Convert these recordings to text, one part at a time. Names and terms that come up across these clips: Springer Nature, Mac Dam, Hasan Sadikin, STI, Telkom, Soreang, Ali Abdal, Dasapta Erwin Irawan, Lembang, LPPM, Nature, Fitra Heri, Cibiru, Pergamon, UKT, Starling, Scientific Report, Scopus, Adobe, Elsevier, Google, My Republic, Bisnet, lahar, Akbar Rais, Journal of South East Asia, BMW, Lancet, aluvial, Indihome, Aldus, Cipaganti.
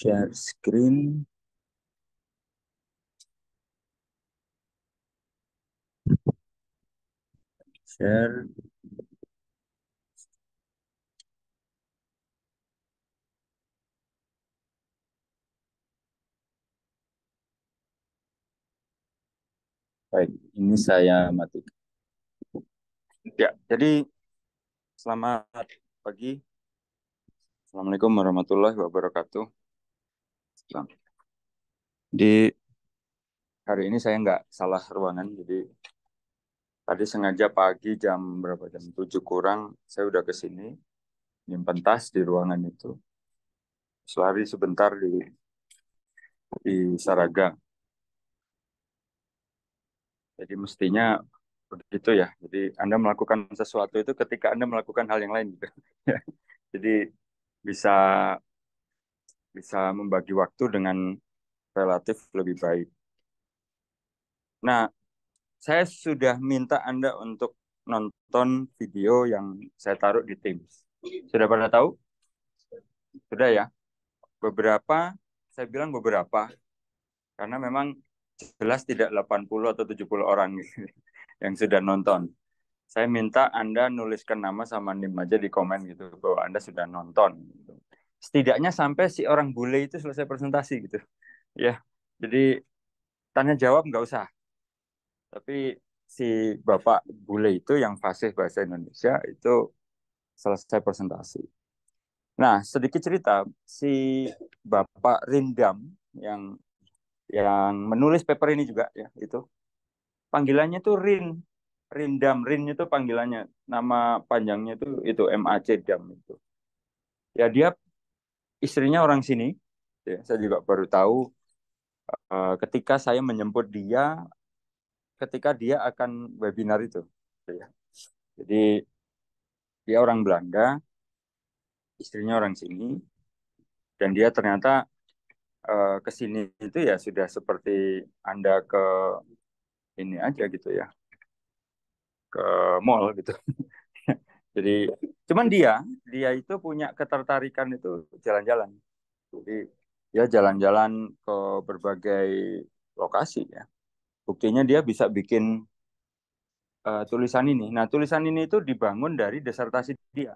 Share screen. Share. Baik, ini saya matikan. Ya, jadi selamat pagi. Assalamualaikum warahmatullahi wabarakatuh. Di hari ini saya nggak salah ruangan, jadi tadi sengaja pagi jam berapa, jam 7 kurang, saya udah ke sini, nyimpen tas di ruangan itu. Selari sebentar di Saraga. Jadi mestinya begitu ya. Jadi Anda melakukan sesuatu itu ketika Anda melakukan hal yang lain gitu. Jadi bisa membagi waktu dengan relatif lebih baik. Nah, saya sudah minta Anda untuk nonton video yang saya taruh di Teams. Sudah pada tahu? Sudah ya? Beberapa, saya bilang beberapa, karena memang jelas tidak 80 atau 70 orang yang sudah nonton. Saya minta Anda nuliskan nama sama nim aja di komen gitu, bahwa Anda sudah nonton. Setidaknya sampai si orang bule itu selesai presentasi gitu. Ya, jadi tanya jawab nggak usah. Tapi si Bapak bule itu yang fasih bahasa Indonesia itu selesai presentasi. Nah, sedikit cerita, si Bapak Rindam yang menulis paper ini juga ya, itu panggilannya tuh Rindam itu panggilannya, nama panjangnya itu MAC Dam itu. Ya, dia istrinya orang sini. Ya, saya juga baru tahu ketika saya menjemput dia ketika dia akan webinar itu. Ya. Jadi dia orang Belanda, istrinya orang sini, dan dia ternyata ke sini itu ya sudah seperti Anda ke ini aja gitu ya, ke mall gitu. Jadi cuman dia itu punya ketertarikan itu jalan-jalan. Jadi dia jalan-jalan ke berbagai lokasi ya. Buktinya dia bisa bikin tulisan ini. Nah, tulisan ini itu dibangun dari disertasi dia.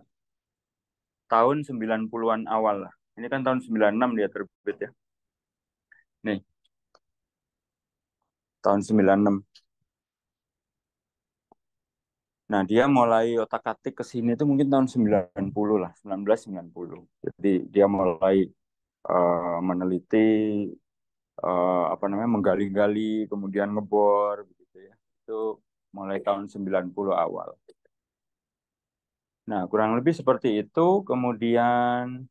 Tahun 90-an awal lah. Ini kan tahun 96 dia terbit ya. Nih. Tahun 96. Nah, dia mulai otak-atik ke sini itu mungkin tahun 90 lah, 1990. Jadi dia mulai meneliti, apa namanya, menggali-gali, kemudian ngebor, begitu ya. Itu mulai tahun 90 awal. Nah, kurang lebih seperti itu. Kemudian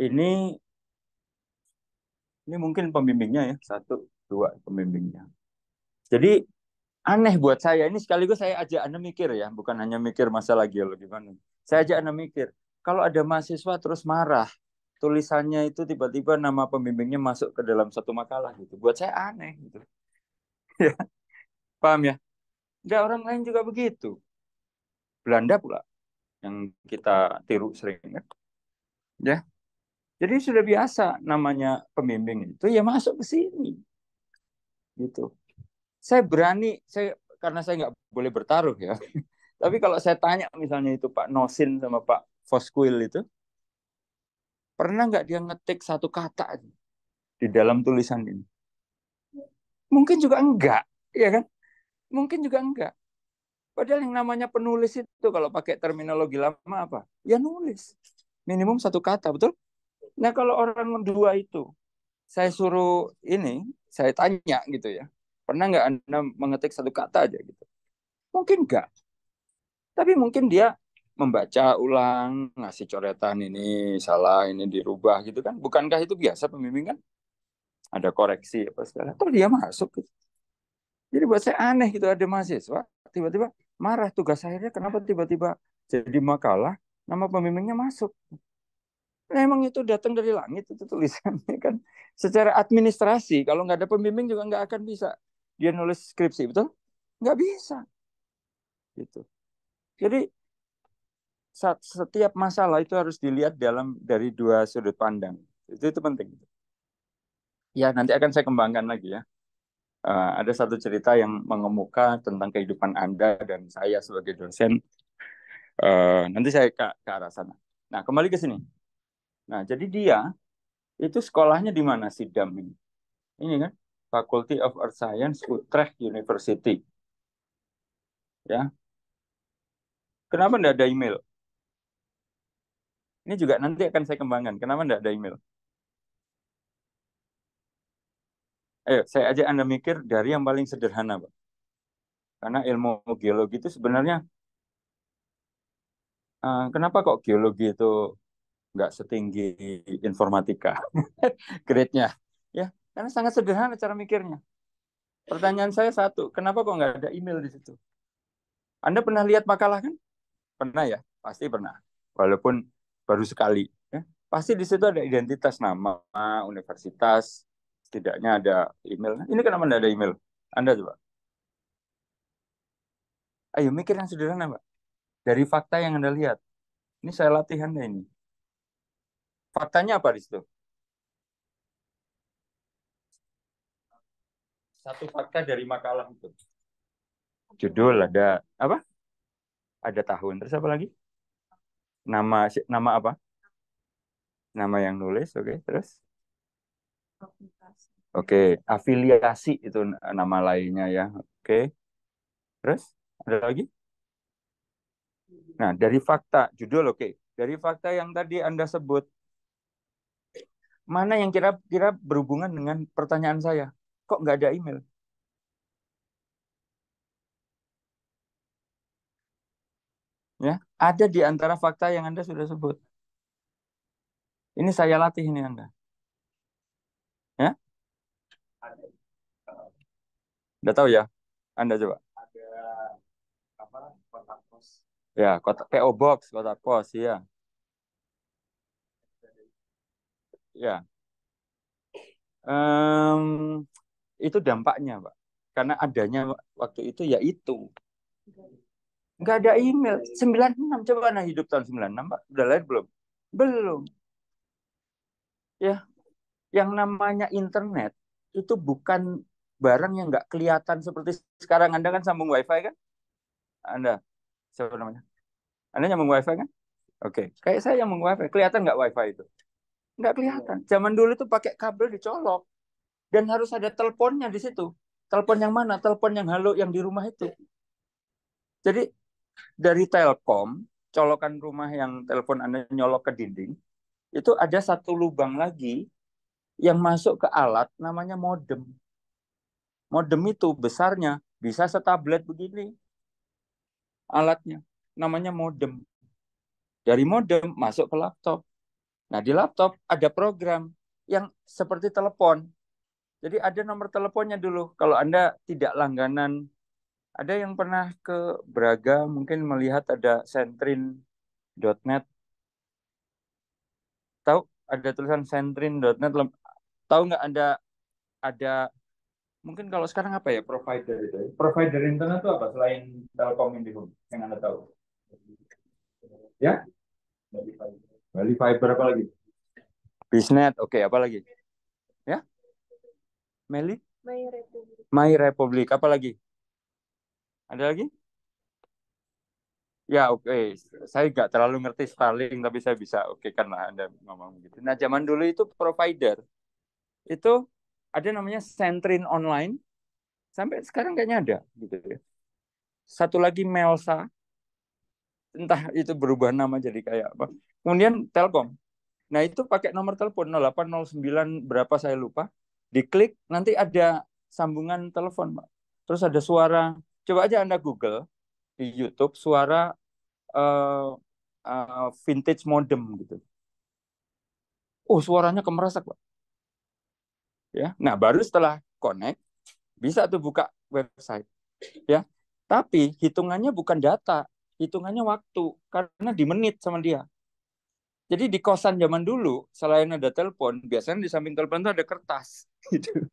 ini, mungkin pembimbingnya ya, satu, dua pembimbingnya. Jadi aneh buat saya, ini sekaligus saya ajak Anda mikir ya, bukan hanya mikir masalah geologi mana. Saya ajak Anda mikir, kalau ada mahasiswa terus marah, tulisannya itu tiba-tiba nama pembimbingnya masuk ke dalam satu makalah gitu. Buat saya aneh gitu. Ya. Paham ya? Enggak, orang lain juga begitu. Belanda pula yang kita tiru sering kan? Ya. Jadi sudah biasa namanya pembimbing itu ya masuk ke sini. Gitu. Saya berani, karena saya nggak boleh bertaruh ya. Tapi kalau saya tanya misalnya itu Pak Nosin sama Pak Fosquil itu, pernah nggak dia ngetik satu kata aja di dalam tulisan ini? Mungkin juga enggak, ya kan? Mungkin juga enggak. Padahal yang namanya penulis itu kalau pakai terminologi lama apa? Ya nulis. Minimum satu kata, betul? Nah kalau orang dua itu, saya suruh ini, saya tanya gitu ya. Pernah nggak Anda mengetik satu kata aja gitu? Mungkin nggak. Tapi mungkin dia membaca ulang, ngasih coretan ini salah, ini dirubah gitu kan. Bukankah itu biasa pembimbing kan? Ada koreksi apa segala. Terus dia masuk gitu. Jadi buat saya aneh gitu, ada mahasiswa tiba-tiba marah tugas akhirnya kenapa tiba-tiba jadi makalah, nama pembimbingnya masuk. Nah, emang itu datang dari langit itu tulisannya kan. Secara administrasi kalau nggak ada pembimbing juga nggak akan bisa dia nulis skripsi, betul? Nggak bisa. Gitu. Jadi setiap masalah itu harus dilihat dari dua sudut pandang. Itu penting. Ya, nanti akan saya kembangkan lagi ya. Ada satu cerita yang mengemuka tentang kehidupan Anda dan saya sebagai dosen. Nanti saya ke arah sana. Nah, kembali ke sini. Nah, jadi dia itu sekolahnya di mana si Dam ini? Ini kan, Faculty of Earth Science, Utrecht University. Ya. Kenapa tidak ada email? Ini juga nanti akan saya kembangkan. Kenapa tidak ada email? Ayo, saya ajak Anda mikir dari yang paling sederhana, Pak. Karena ilmu geologi itu sebenarnya, kenapa kok geologi itu nggak setinggi informatika grade-nya? Ya, karena sangat sederhana cara mikirnya. Pertanyaan saya satu, kenapa kok nggak ada email di situ? Anda pernah lihat makalah kan? Pernah ya? Pasti pernah. Walaupun baru sekali. Ya. Pasti di situ ada identitas nama, universitas, setidaknya ada email. Ini kenapa tidak ada email? Anda coba. Ayo mikir yang sederhana, Pak. Dari fakta yang Anda lihat. Ini saya latihan ini. Faktanya apa di situ? Satu fakta dari makalah itu. Judul ada apa? Ada tahun. Terus apa lagi? Nama apa? Nama yang nulis, oke. Terus? Oke, afiliasi itu nama lainnya ya. Oke. Terus ada lagi? Nah, dari fakta, judul oke. Dari fakta yang tadi Anda sebut, mana yang kira-kira berhubungan dengan pertanyaan saya? Kok nggak ada email? Ya, ada di antara fakta yang Anda sudah sebut. Ini saya latih ini Anda. Ya? Udah tahu ya? Anda coba. Ada apa? Kotak pos. Ya, kotak PO box, kotak pos, ya. Ya. Itu dampaknya, Pak. Karena adanya waktu itu yaitu nggak ada email. 96, coba Anda hidup tahun 96, Pak. Udah lahir belum? Belum. Ya, yang namanya internet itu bukan barang yang nggak kelihatan seperti sekarang. Anda kan sambung wifi kan? Anda, siapa namanya? Anda nyambung wifi kan? Oke, kayak saya nyambung wifi. Kelihatan nggak wifi itu? Nggak kelihatan. Zaman dulu itu pakai kabel dicolok. Dan harus ada teleponnya di situ. Telepon yang mana? Telepon yang halo yang di rumah itu. Jadi, dari Telkom, colokan rumah yang telepon Anda nyolok ke dinding, itu ada satu lubang lagi yang masuk ke alat namanya modem. Modem itu besarnya bisa setablet begini. Alatnya namanya modem. Dari modem masuk ke laptop. Nah, di laptop ada program yang seperti telepon. Jadi ada nomor teleponnya dulu. Kalau Anda tidak langganan, ada yang pernah ke Braga mungkin melihat ada Centrin.net. Tahu ada tulisan Centrin.net. Tahu nggak ada mungkin kalau sekarang apa ya provider itu? Provider internet itu apa selain Telkom Indihome yang Anda tahu? Ya? Bali Fiber apa lagi? Bisnet, oke apa lagi? Ya? Meli? My Republic apa lagi? Ada lagi? Ya, oke. Saya nggak terlalu ngerti Starling, tapi saya bisa oke karena Anda ngomong gitu. Nah, zaman dulu itu provider. Itu ada namanya Centrin Online. Sampai sekarang kayaknya ada. Gitu ya. Satu lagi Melsa. Entah itu berubah nama jadi kayak apa. Kemudian Telkom. Nah, itu pakai nomor telepon 0809 berapa saya lupa. Diklik, nanti ada sambungan telepon, Pak. Terus ada suara. Coba aja Anda Google di YouTube suara vintage modem gitu. Oh, suaranya kemeresak, Pak. Ya. Nah, baru setelah connect bisa tuh buka website. Ya. Tapi hitungannya bukan data, hitungannya waktu karena di menit sama dia. Jadi di kosan zaman dulu selain ada telepon, biasanya di samping telepon itu ada kertas gitu.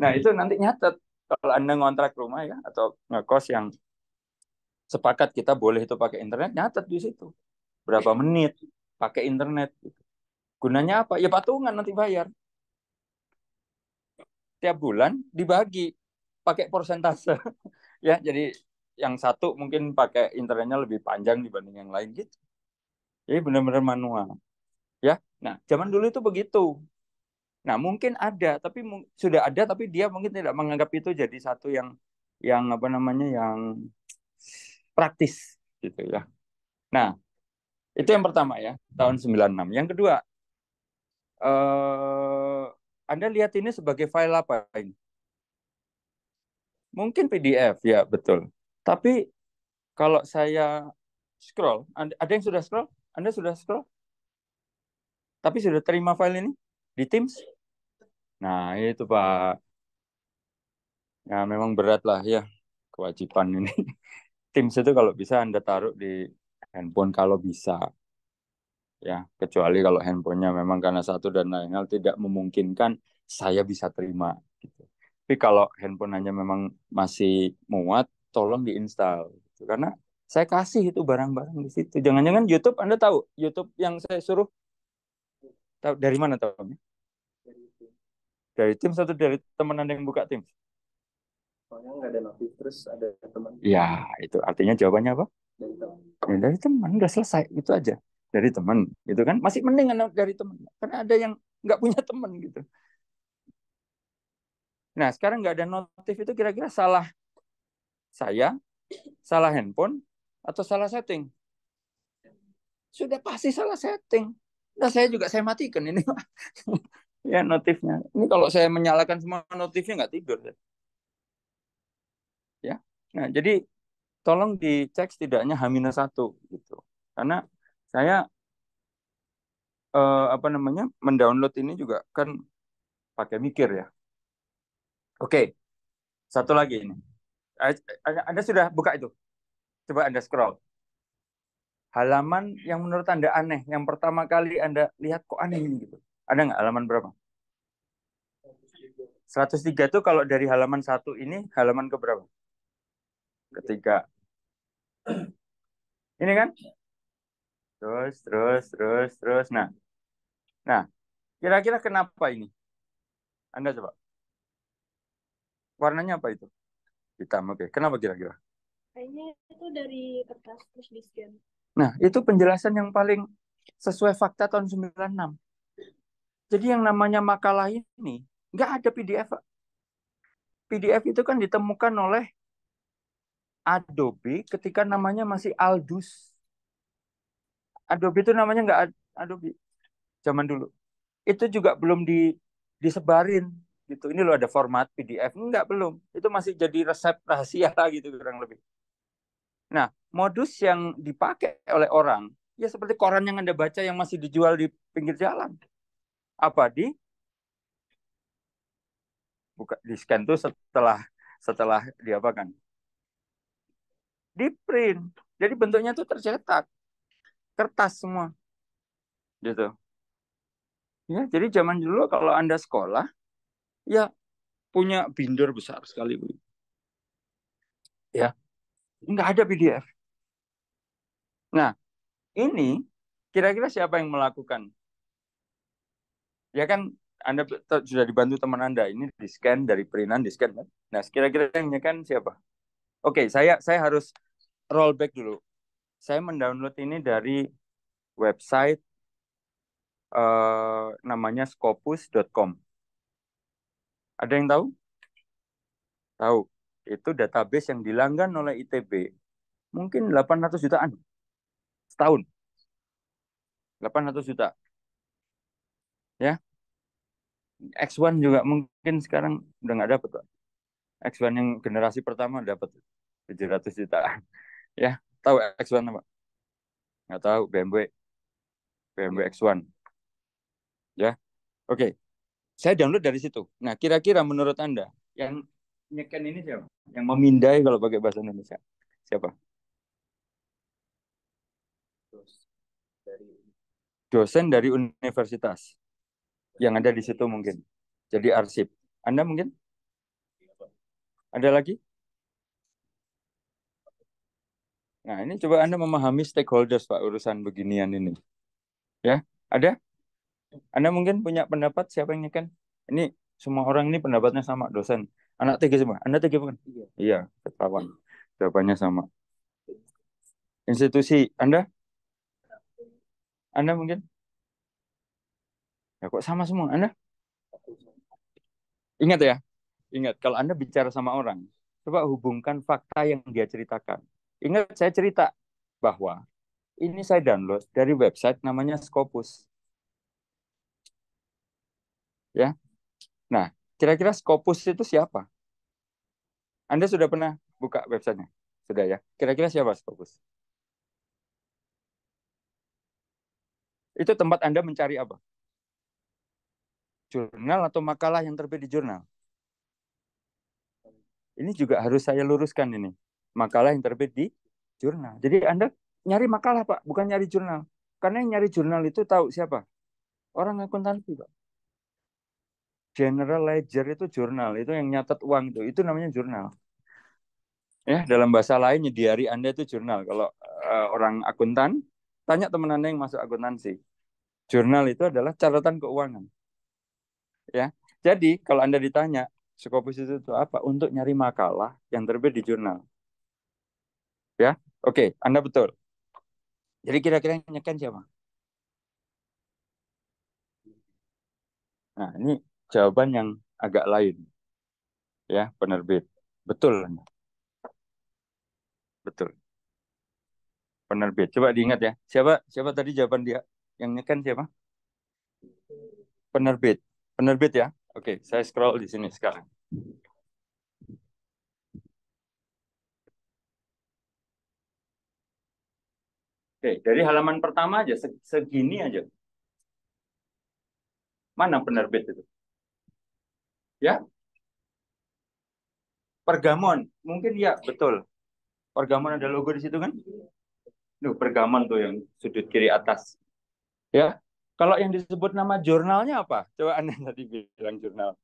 Nah, itu nanti nyatet. Kalau Anda ngontrak rumah ya atau ngekos yang sepakat kita boleh itu pakai internet, nyatet di situ. Berapa menit pakai internet gitu. Gunanya apa? Ya patungan nanti bayar. Tiap bulan dibagi pakai persentase. Ya, jadi yang satu mungkin pakai internetnya lebih panjang dibanding yang lain gitu. Jadi benar-benar manual. Ya. Nah, zaman dulu itu begitu. Nah, mungkin ada, tapi sudah ada tapi dia mungkin tidak menganggap itu jadi satu yang apa namanya? Yang praktis gitu ya. Nah, itu yang pertama ya, tahun 96. Yang kedua, Anda lihat ini sebagai file apa ini? Mungkin PDF, ya betul. Tapi kalau saya scroll, ada yang sudah scroll? Anda sudah scroll? Tapi sudah terima file ini di Teams? Nah, itu Pak. Ya, memang berat lah ya, kewajiban ini. Teams itu kalau bisa Anda taruh di handphone kalau bisa ya, kecuali kalau handphonenya memang karena satu dan lain hal tidak memungkinkan saya bisa terima gitu. Tapi kalau handphone hanya memang masih muat, tolong diinstal gitu. Karena saya kasih itu barang-barang di situ. Jangan-jangan YouTube, Anda tahu YouTube yang saya suruh tahu dari mana tahunya? Dari Teams atau dari teman Anda yang buka Teams? Soalnya nggak ada notif, terus ada teman. Ya, itu artinya jawabannya apa? Dari teman. Ya, dari teman, udah selesai, itu aja. Dari teman, gitu kan? Masih mending dari teman. Karena ada yang nggak punya teman, gitu. Nah, sekarang nggak ada notif itu kira-kira salah saya, salah handphone, atau salah setting? Sudah pasti salah setting. Nah, saya juga saya matikan ini. Ya, notifnya. Ini kalau saya menyalakan semua notifnya nggak tidur. Ya, nah jadi tolong dicek setidaknya H-1 gitu, karena saya apa namanya mendownload ini juga kan pakai mikir ya. Oke, satu lagi ini, Anda sudah buka itu, coba Anda scroll halaman yang menurut Anda aneh, yang pertama kali Anda lihat kok aneh ini gitu, ada nggak halaman berapa? 103 itu kalau dari halaman 1 ini halaman ke berapa? Ketiga ini kan terus nah kira-kira kenapa ini? Anda coba, warnanya apa itu? Hitam. Oke, kenapa kira-kira? Kayaknya itu dari kertas terus di scan. Nah, itu penjelasan yang paling sesuai fakta tahun 96. Jadi yang namanya makalah ini nggak ada PDF. PDF itu kan ditemukan oleh Adobe ketika namanya masih Aldus. Adobe itu namanya nggak Adobe zaman dulu. Itu juga belum disebarin gitu. Ini loh ada format PDF, nggak belum. Itu masih jadi resep rahasia gitu kurang lebih. Nah, modus yang dipakai oleh orang ya seperti koran yang Anda baca yang masih dijual di pinggir jalan. Apa di buka di scan tuh setelah diapakan? Di print, jadi bentuknya tuh tercetak kertas semua gitu ya. Jadi zaman dulu kalau Anda sekolah ya punya binder besar sekali ya, nggak ada PDF. Nah ini kira-kira siapa yang melakukan ya kan? Anda sudah dibantu teman Anda ini di scan dari printan di scan kan? Nah kira-kira yang nyekan siapa? Oke, saya harus rollback dulu. Saya mendownload ini dari website namanya scopus.com. Ada yang tahu? Tahu. Itu database yang dilanggan oleh ITB. Mungkin 800 jutaan setahun. 800 juta. Ya. X1 juga mungkin sekarang udah nggak dapat. X1 yang generasi pertama dapat 700 jutaan. Ya, tahu X1 apa? Nggak tahu, BMW X1. Ya. Oke. Saya download dari situ. Nah, kira-kira menurut Anda yang nyeken ini siapa? Yang memindai kalau pakai bahasa Indonesia. Siapa? Dosen dari universitas. Yang ada di situ mungkin. Jadi arsip. Anda mungkin? Ada lagi? Nah, ini coba Anda memahami stakeholders, Pak, urusan beginian ini. Ya, ada? Anda mungkin punya pendapat, siapa yang nyikan? Ini semua orang ini pendapatnya sama, dosen. Anak TG semua. Anda TG bukan? Iya, ketahuan. Jawabannya sama. Institusi Anda? Anda mungkin? Ya kok sama semua, Anda? Ingat ya, ingat kalau Anda bicara sama orang, coba hubungkan fakta yang dia ceritakan. Ingat saya cerita bahwa ini saya download dari website namanya Scopus. Ya. Nah, kira-kira Scopus itu siapa? Anda sudah pernah buka websitenya? Sudah ya. Kira-kira siapa Scopus? Itu tempat Anda mencari apa? Jurnal atau makalah yang terbit di jurnal? Ini juga harus saya luruskan ini. Makalah yang terbit di jurnal. Jadi Anda nyari makalah, Pak. Bukan nyari jurnal. Karena yang nyari jurnal itu tahu siapa? Orang akuntansi, Pak. General ledger itu jurnal. Itu yang nyatet uang itu. Itu namanya jurnal. Ya, dalam bahasa lain, di hari Anda itu jurnal. Kalau orang akuntan, tanya teman Anda yang masuk akuntansi. Jurnal itu adalah catatan keuangan. Ya, jadi kalau Anda ditanya Scopus itu apa, untuk nyari makalah yang terbit di jurnal. Ya, oke, Anda betul. Jadi kira-kira yang nyekan siapa? Nah, ini jawaban yang agak lain. Ya, penerbit. Betul Anda. Betul. Penerbit. Coba diingat ya. Siapa tadi jawaban dia? Yang nyekan siapa? Penerbit. Penerbit ya. Oke, saya scroll di sini sekarang. Oke, dari halaman pertama aja, segini aja. Mana penerbit itu? Ya? Pergamon. Mungkin ya, betul. Pergamon ada logo di situ kan? Duh, Pergamon tuh yang sudut kiri atas. Ya? Kalau yang disebut nama jurnalnya apa? Coba Anda tadi bilang jurnal.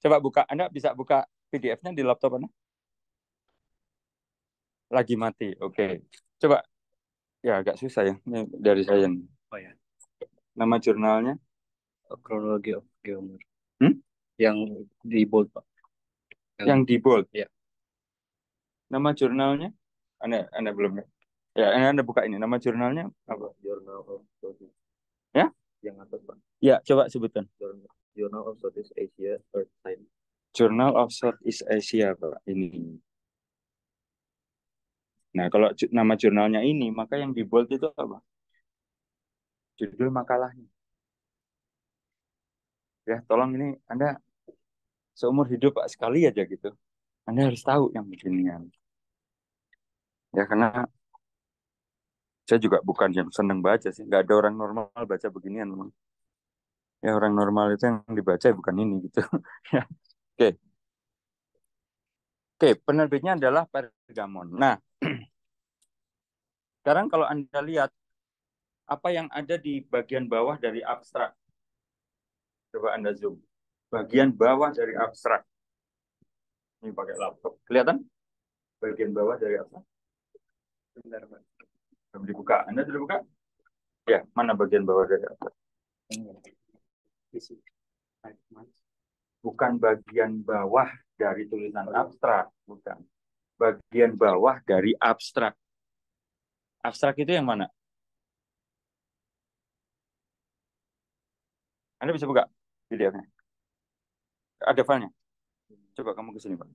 Coba buka, Anda bisa buka PDF-nya di laptop Anda? Lagi mati, oke. Coba, ya agak susah ya, ini dari saya. Oh ya. Nama jurnalnya? Chronology of Geomur. Yang di bold, Pak. Yang di bold? Ya. Nama jurnalnya? Anda belum ya? Ya, Anda buka ini, nama jurnalnya apa? Journal of Geomur. Ya, yang atas, Pak. Ya, coba sebutkan. Journal of South East Asia, Earth Science. Journal of South East Asia, Pak. Ini. Nah, kalau nama jurnalnya ini, maka yang di bold itu apa? Judul makalahnya. Ya, tolong ini Anda seumur hidup, Pak, sekali aja gitu. Anda harus tahu yang beginian. Ya, karena saya juga bukan yang seneng baca sih. Nggak ada orang normal baca beginian. Ya orang normal itu yang dibaca bukan ini gitu. Ya. Oke. Oke, penerbitnya adalah Pergamon. Nah, sekarang kalau Anda lihat apa yang ada di bagian bawah dari abstrak. Coba Anda zoom. Bagian bawah dari abstrak. Ini pakai laptop. Kelihatan? Bagian bawah dari abstrak. Bentar, Pak. Belum dibuka. Anda sudah buka? Ya, mana bagian bawah dari apa? Bukan bagian bawah dari tulisan abstrak, bukan. Bagian bawah dari abstrak. Abstrak itu yang mana? Anda bisa buka videonya. Ada filenya. Coba kamu ke sini, Pak.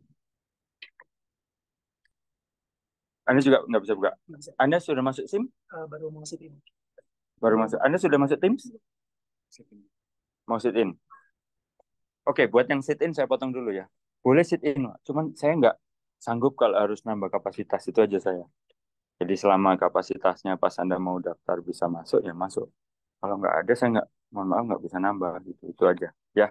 Anda juga nggak bisa buka. Anda sudah masuk SIM? Baru mau sit in. Baru masuk. Anda sudah masuk Teams? Mau sit in. Oke, buat yang sit in saya potong dulu ya. Boleh sit in, cuman saya nggak sanggup kalau harus nambah kapasitas, itu aja saya. Jadi selama kapasitasnya pas Anda mau daftar bisa masuk ya masuk. Kalau nggak ada saya nggak, mohon maaf nggak bisa nambah gitu, itu aja ya.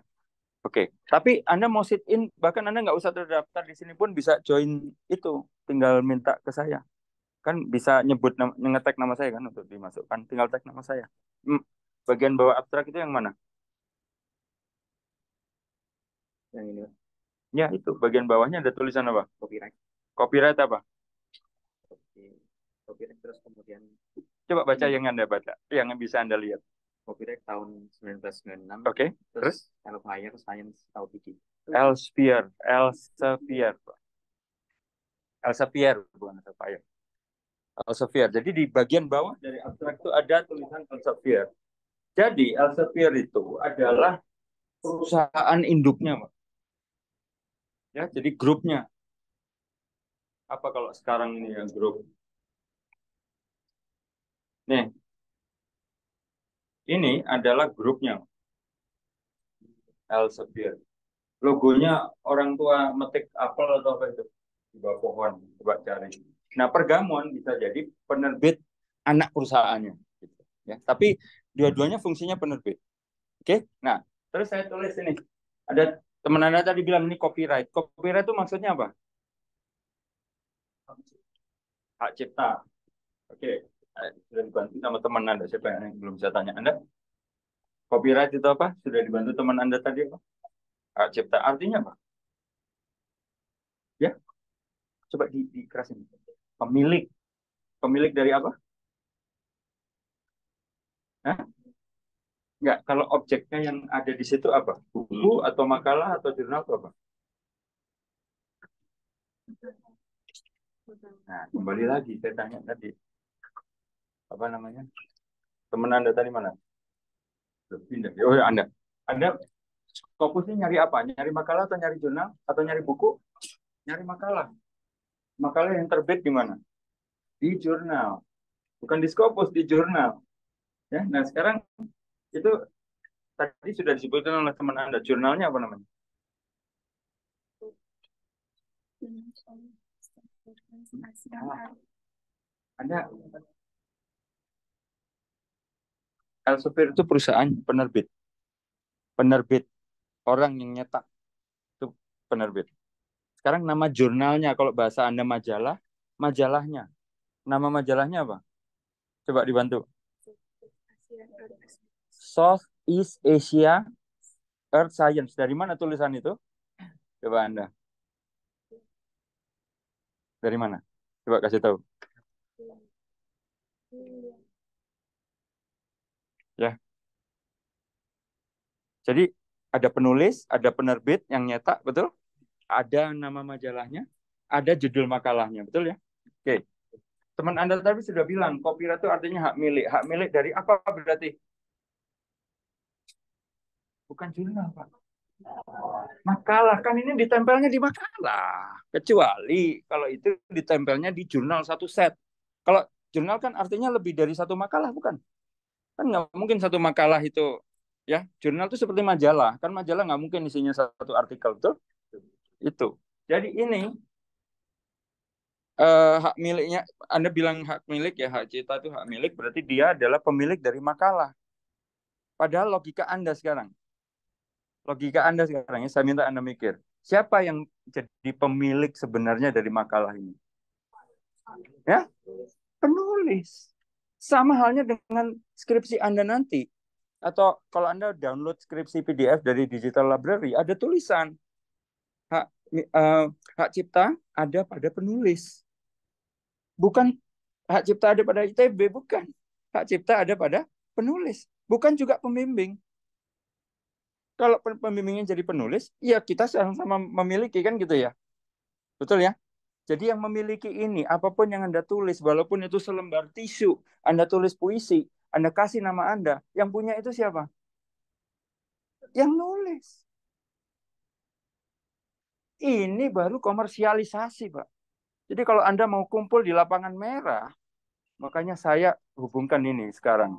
Oke, tapi Anda mau sit in, bahkan Anda nggak usah terdaftar di sini pun bisa join itu. Tinggal minta ke saya. Kan bisa nyebut, ngetek nama saya kan untuk dimasukkan. Tinggal tag nama saya. Bagian bawah abstrak itu yang mana? Yang ini. Ya, itu. Bagian bawahnya ada tulisan apa? Copyright. Copyright apa? Copyright terus kemudian. Coba baca yang Anda baca. Yang bisa Anda lihat. Copyright tahun 1996. Oke. Okay. Terus Elsevier Science Outiki. Elsevier bukan Elsevier. Elsevier. Jadi di bagian bawah dari abstrak itu ada tulisan Elsevier. Jadi Elsevier itu adalah perusahaan induknya, Pak. Ya, jadi grupnya. Apa kalau sekarang ini ya grup? Nih. Ini adalah grupnya. Elsevier. Logonya orang tua metik apel atau apa itu di bawah pohon, coba cari. Nah, Pergamon bisa jadi penerbit anak perusahaannya gitu, ya. Tapi dua-duanya fungsinya penerbit. Oke. Nah, terus saya tulis ini. Ada teman Anda tadi bilang ini copyright. Copyright itu maksudnya apa? Hak cipta. Oke. Sudah dibantu sama teman Anda, siapa yang belum saya tanya Anda? Copyright itu apa? Sudah dibantu teman Anda tadi apa? Hak cipta artinya apa? Ya. Coba dikerasin. Pemilik. Pemilik dari apa? Hah? Enggak, kalau objeknya yang ada di situ apa? Buku atau makalah atau jurnal atau apa? Nah, kembali lagi saya tanya tadi. Apa namanya? Teman Anda tadi mana? Pindah. Oh, ya, Anda. Anda fokusnya nyari apa? Nyari makalah atau nyari jurnal atau nyari buku? Nyari makalah. Makalah yang terbit di mana? Di jurnal. Bukan di Scopus, di jurnal. Ya, nah sekarang itu tadi sudah disebutkan oleh teman Anda, jurnalnya apa namanya? Anda Elsevier itu perusahaan penerbit. Penerbit. Orang yang nyetak. Itu penerbit. Sekarang nama jurnalnya, kalau bahasa Anda majalah, majalahnya. Nama majalahnya apa? Coba dibantu. South East Asia Earth Science. Dari mana tulisan itu? Coba Anda. Dari mana? Coba kasih tahu. Ya. Jadi ada penulis, ada penerbit yang nyetak, betul? Ada nama majalahnya, ada judul makalahnya, betul ya? Oke. Teman Anda tadi sudah bilang copyright itu artinya hak milik. Hak milik dari apa berarti? Bukan jurnal, Pak. Makalah, kan ini ditempelnya di makalah. Kecuali kalau itu ditempelnya di jurnal satu set. Kalau jurnal kan artinya lebih dari satu makalah, bukan? Kan nggak mungkin satu makalah itu, ya jurnal itu seperti majalah, kan majalah nggak mungkin isinya satu artikel, betul? Itu. Jadi ini hak miliknya, Anda bilang hak milik ya, hak cipta itu hak milik, berarti dia adalah pemilik dari makalah. Padahal logika Anda sekarang, ya saya minta Anda mikir, siapa yang jadi pemilik sebenarnya dari makalah ini? Ya, penulis. Sama halnya dengan skripsi Anda nanti. Atau kalau Anda download skripsi PDF dari digital library, ada tulisan. Hak cipta ada pada penulis. Bukan hak cipta ada pada ITB, bukan. Hak cipta ada pada penulis. Bukan juga pembimbing. Kalau pembimbingnya jadi penulis, ya kita sama-sama memiliki, kan gitu ya. Betul ya? Jadi yang memiliki ini, apapun yang Anda tulis, walaupun itu selembar tisu, Anda tulis puisi, Anda kasih nama Anda, yang punya itu siapa? Yang nulis. Ini baru komersialisasi, Pak. Jadi kalau Anda mau kumpul di lapangan merah, makanya saya hubungkan ini sekarang.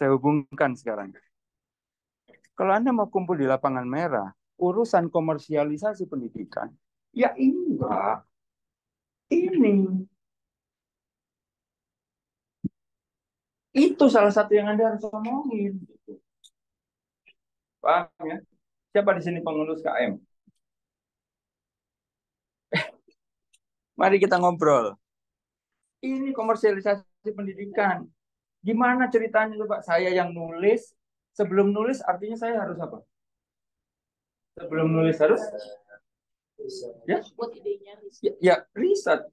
Saya hubungkan sekarang. Kalau Anda mau kumpul di lapangan merah, urusan komersialisasi pendidikan, ya ini, Pak. Itu salah satu yang Anda harus ngomongin. Paham ya? Siapa di sini pengurus KM? Mari kita ngobrol. Ini komersialisasi pendidikan. Gimana ceritanya Pak? Saya yang nulis. Sebelum nulis artinya saya harus apa? Sebelum nulis harus? Ya, ya riset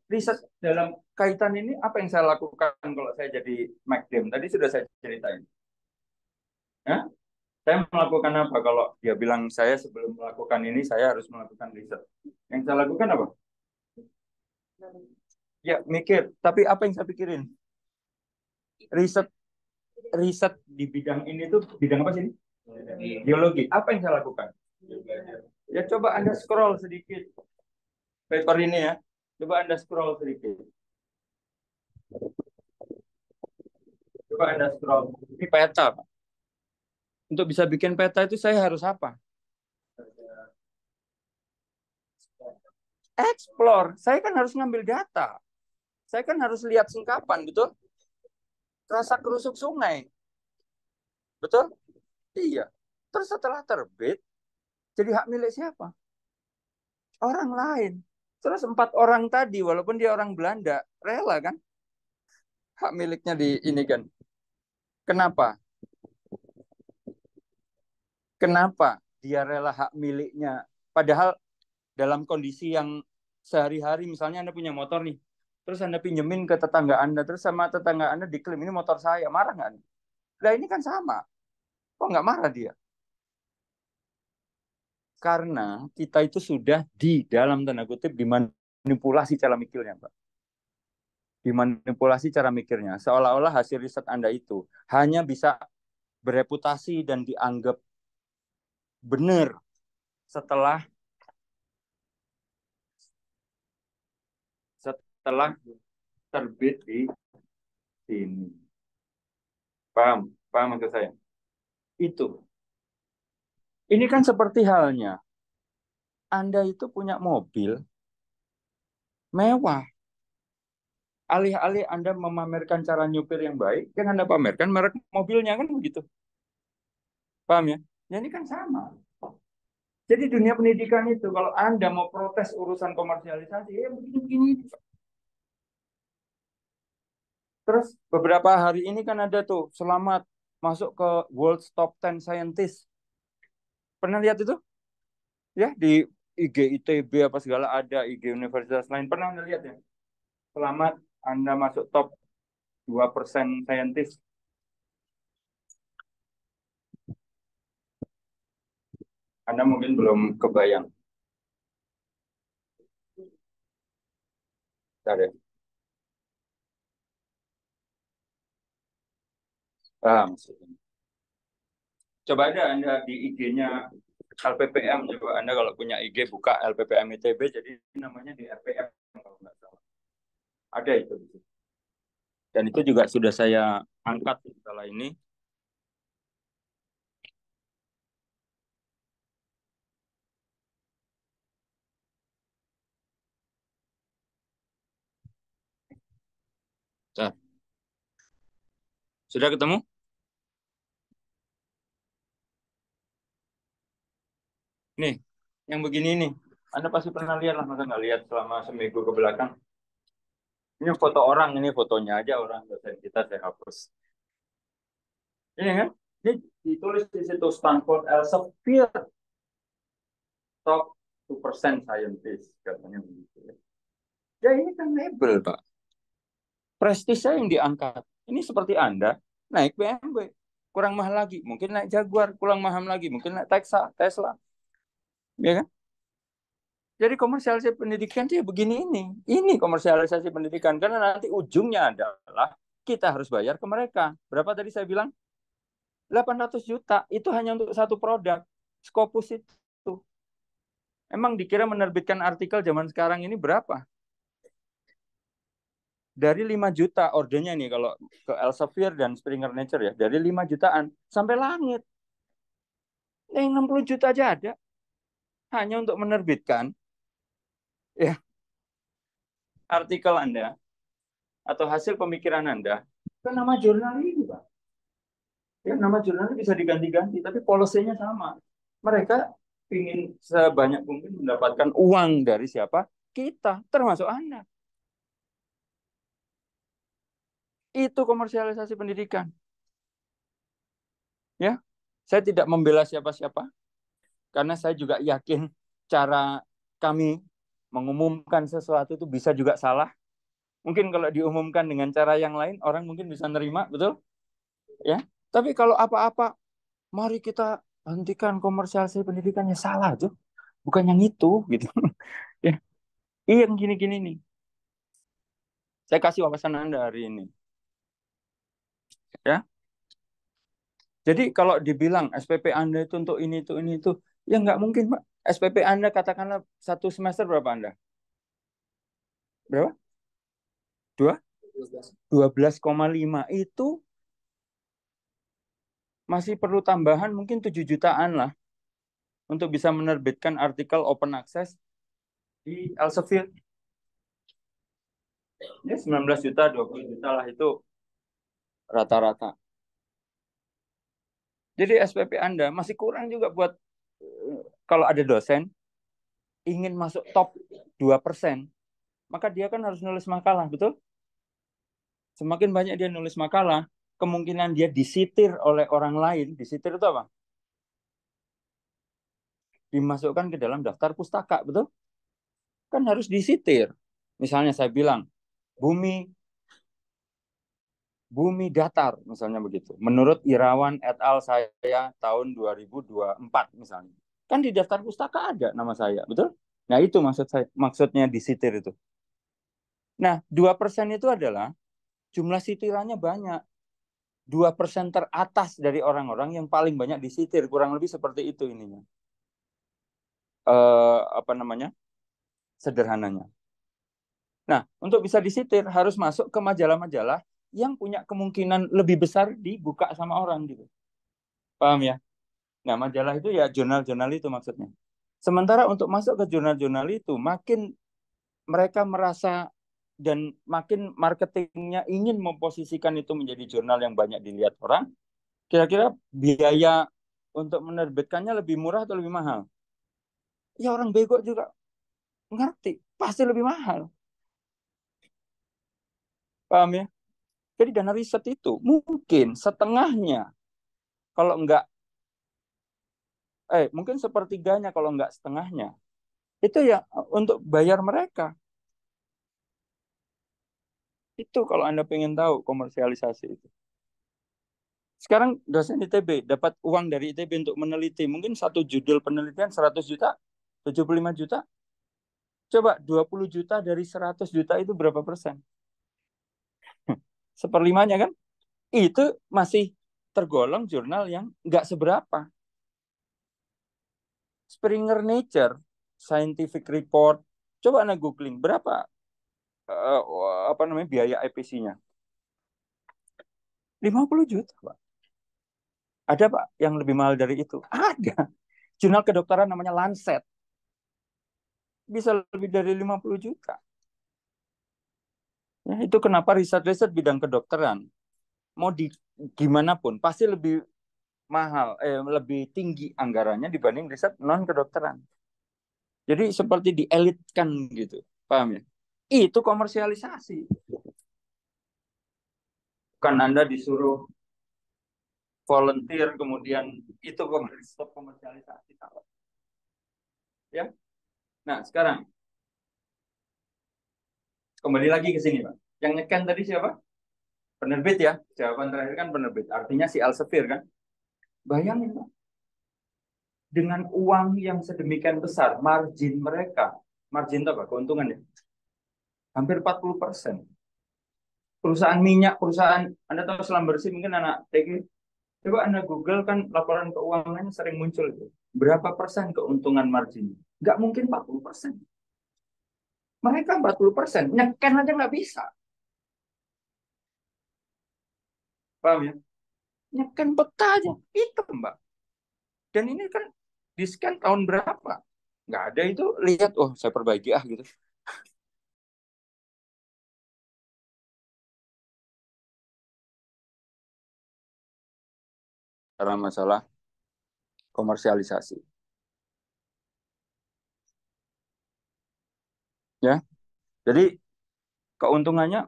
dalam kaitan ini apa yang saya lakukan kalau saya jadi Mac Dam tadi sudah saya ceritain. Hah? Saya melakukan apa? Kalau dia bilang saya sebelum melakukan ini saya harus melakukan riset. Yang saya lakukan apa? Ya mikir. Tapi apa yang saya pikirin? Riset, riset di bidang ini tuh bidang apa sih? Geologi. Apa yang saya lakukan? Ya coba Anda scroll sedikit paper ini ya. Coba Anda scroll sedikit. Coba Anda scroll. Ini peta. Untuk bisa bikin peta itu saya harus apa? Explore. Saya kan harus ngambil data. Saya kan harus lihat sungkapan, betul? Rasa kerusuk sungai. Betul? Iya. Terus setelah terbit, jadi hak milik siapa? Orang lain. Terus 4 orang tadi, walaupun dia orang Belanda, rela kan? Hak miliknya di ini kan. Kenapa? Kenapa dia rela hak miliknya? Padahal dalam kondisi yang sehari-hari, misalnya Anda punya motor nih, terus Anda pinjemin ke tetangga Anda, terus sama tetangga Anda diklaim, ini motor saya, marah nggak Anda? Nah ini kan sama. Kok nggak marah dia? Karena kita itu sudah di dalam tanda kutip dimanipulasi cara mikirnya, Pak. Dimanipulasi cara mikirnya. Seolah-olah hasil riset Anda itu hanya bisa bereputasi dan dianggap benar setelah terbit di sini. Paham? Paham maksud saya? Itu. Ini kan seperti halnya Anda itu punya mobil mewah. Alih-alih Anda memamerkan cara nyupir yang baik, kan Anda pamerkan merek mobilnya, kan begitu. Paham ya? Ya ini kan sama. Jadi dunia pendidikan itu kalau Anda mau protes urusan komersialisasi, ya begini-begini. Terus beberapa hari ini kan ada tuh Selamat masuk ke World's Top 10 Scientist. Pernah lihat itu? Ya di IG ITB apa segala ada, IG universitas lain. Pernah Anda lihat ya? Selamat Anda masuk top 2% Scientist. Anda mungkin belum kebayang. Bentar ya. Maksudnya. Coba ada Anda di IG-nya LPPM. Coba Anda kalau punya IG buka LPPM ITB. Jadi namanya di LPPM kalau nggak salah. Ada itu. Dan itu juga sudah saya angkat masalah ini. Sudah ketemu? Nih, yang begini nih. Anda pasti pernah lihat lah, masa nggak lihat selama seminggu ke belakang. Ini foto orang, ini fotonya aja orang dosen kita saya hapus. Ini kan? Ini ditulis di situ Stanford Elsevier top 2% scientist katanya begitu. Ya ini kan label, Pak. Prestisinya yang diangkat. Ini seperti Anda naik BMW, kurang mahal lagi, mungkin naik Jaguar, kurang mahal lagi, mungkin naik Tesla. Ya kan? Jadi komersialisasi pendidikan dia begini ini. Ini komersialisasi pendidikan karena nanti ujungnya adalah kita harus bayar ke mereka. Berapa tadi saya bilang? 800 juta itu hanya untuk satu produk. Scopus itu. Emang dikira menerbitkan artikel zaman sekarang ini berapa? Dari 5 juta ordernya nih kalau ke Elsevier dan Springer Nature ya, dari 5 jutaan sampai langit. Yang 60 juta aja ada. Hanya untuk menerbitkan ya artikel Anda atau hasil pemikiran Anda. Kan nama jurnal ini, Pak. Ya nama jurnalnya bisa diganti-ganti tapi polisinya sama. Mereka ingin sebanyak mungkin mendapatkan uang dari siapa? Kita, termasuk Anda. Itu komersialisasi pendidikan. Ya, saya tidak membela siapa-siapa karena saya juga yakin cara kami mengumumkan sesuatu itu bisa juga salah. Mungkin kalau diumumkan dengan cara yang lain orang mungkin bisa nerima, betul? Ya. Tapi kalau apa-apa mari kita hentikan komersialisasi pendidikannya, salah Jo. Bukan yang itu gitu. Ya. Yang gini-gini nih. Saya kasih wawasan Anda hari ini. Ya. Jadi kalau dibilang SPP Anda itu untuk ini itu ini itu, ya nggak mungkin, Pak. SPP Anda katakanlah satu semester berapa Anda? Berapa? 12,5 itu masih perlu tambahan mungkin 7 jutaan lah untuk bisa menerbitkan artikel open access di Elsevier. Ya 19 juta, 20 juta lah itu rata-rata. Jadi SPP Anda masih kurang juga buat kalau ada dosen ingin masuk top 2%, maka dia kan harus nulis makalah, betul? Semakin banyak dia nulis makalah, kemungkinan dia disitir oleh orang lain. Disitir itu apa? Dimasukkan ke dalam daftar pustaka, betul? Kan harus disitir. Misalnya saya bilang, bumi datar, misalnya begitu. Menurut Irawan et al. Saya tahun 2024 misalnya. Kan di daftar pustaka ada nama saya, betul? Nah itu maksud saya, maksudnya disitir itu. Nah 2% itu adalah jumlah sitirannya banyak. 2% teratas dari orang-orang yang paling banyak disitir, kurang lebih seperti itu ininya. Apa namanya? Sederhananya. Nah, untuk bisa disitir harus masuk ke majalah-majalah yang punya kemungkinan lebih besar dibuka sama orang gitu. Paham ya? Nah, majalah itu ya jurnal-jurnal itu maksudnya. Sementara untuk masuk ke jurnal-jurnal itu makin mereka merasa dan makin marketingnya ingin memposisikan itu menjadi jurnal yang banyak dilihat orang, kira-kira biaya untuk menerbitkannya lebih murah atau lebih mahal? Ya orang bego juga ngerti, pasti lebih mahal. Paham ya? Jadi dana riset itu mungkin setengahnya, kalau enggak, mungkin sepertiganya kalau enggak setengahnya, itu ya untuk bayar mereka. Itu kalau Anda pengen tahu komersialisasi itu. Sekarang dosen ITB dapat uang dari ITB untuk meneliti. Mungkin satu judul penelitian 100 juta, 75 juta. Coba 20 juta dari 100 juta itu berapa persen? Seperlimanya kan? Itu masih tergolong jurnal yang nggak seberapa. Springer Nature, Scientific Report. Coba Anda googling, berapa apa namanya biaya IPC-nya 50 juta Pak. Ada Pak yang lebih mahal dari itu? Ada. Jurnal kedokteran namanya Lancet bisa lebih dari 50 juta. Ya, itu kenapa riset-riset bidang kedokteran mau di gimana pun pasti lebih mahal, lebih tinggi anggarannya dibanding riset non kedokteran. Jadi seperti dielitkan gitu, paham ya? Itu komersialisasi. Bukan Anda disuruh volunteer kemudian itu komersialisasi. Ya. Nah, sekarang kembali lagi ke sini, Pak. Yang nyekan tadi siapa? Penerbit ya. Jawaban terakhir kan penerbit. Artinya si Elsevier kan. Bayangin, Pak. Dengan uang yang sedemikian besar, margin mereka, margin apa? Keuntungan ya. Hampir 40%. Perusahaan minyak, perusahaan, Anda tahu selam bersih mungkin anak TK. Coba Anda Google kan laporan keuangannya sering muncul itu. Berapa persen keuntungan marginnya? Nggak mungkin 40%. Mereka 40%. Neken aja nggak bisa. Paham ya? Neken peta aja. Itu, Mbak. Dan ini kan di-scan tahun berapa? Nggak ada itu. Lihat, oh saya perbaiki ah gitu. Karena masalah komersialisasi. Ya. Jadi keuntungannya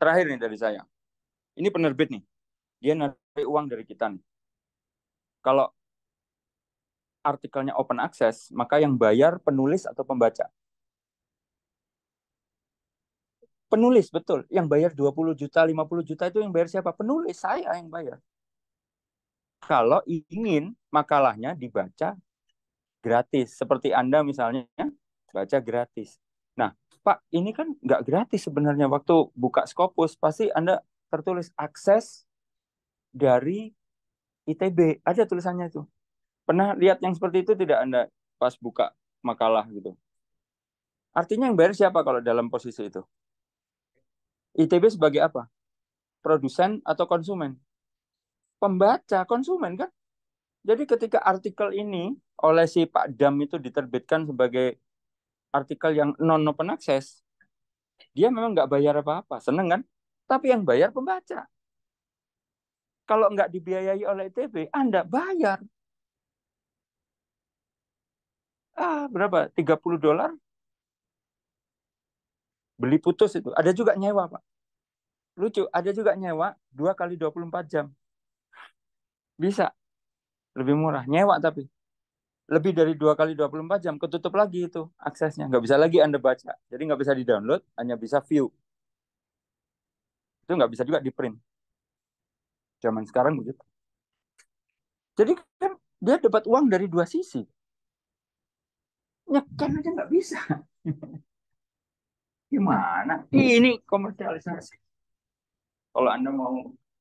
terakhir nih dari saya. Ini penerbit nih. Dia narik uang dari kita nih. Kalau artikelnya open access, maka yang bayar penulis atau pembaca. Penulis betul, yang bayar 20 juta, 50 juta itu yang bayar siapa? Penulis, saya yang bayar. kalau ingin makalahnya dibaca gratis. Seperti Anda misalnya, baca gratis. Nah, Pak, ini kan nggak gratis sebenarnya. Waktu buka Scopus, pasti Anda tertulis akses dari ITB. Ada tulisannya itu. Pernah lihat yang seperti itu tidak Anda pas buka makalah gitu? Artinya yang bayar siapa kalau dalam posisi itu? ITB sebagai apa? Produsen atau konsumen? Pembaca, konsumen kan? Jadi ketika artikel ini oleh si Pak Dam itu diterbitkan sebagai artikel yang non-open access, dia memang nggak bayar apa-apa, seneng kan? Tapi yang bayar pembaca. Kalau nggak dibiayai oleh ITB, Anda bayar. Ah, berapa? $30? Beli putus itu. Ada juga nyewa, Pak. Lucu, ada juga nyewa 2 kali 24 jam. Bisa lebih murah nyewa, tapi lebih dari 2 kali 24 jam ketutup lagi itu aksesnya, nggak bisa lagi Anda baca, jadi nggak bisa di-download, hanya bisa view. Itu nggak bisa juga di-print. Zaman sekarang begitu. Jadi kan dia dapat uang dari dua sisi. Nyekan aja nggak bisa. Gimana? Ini komersialisasi. Kalau Anda mau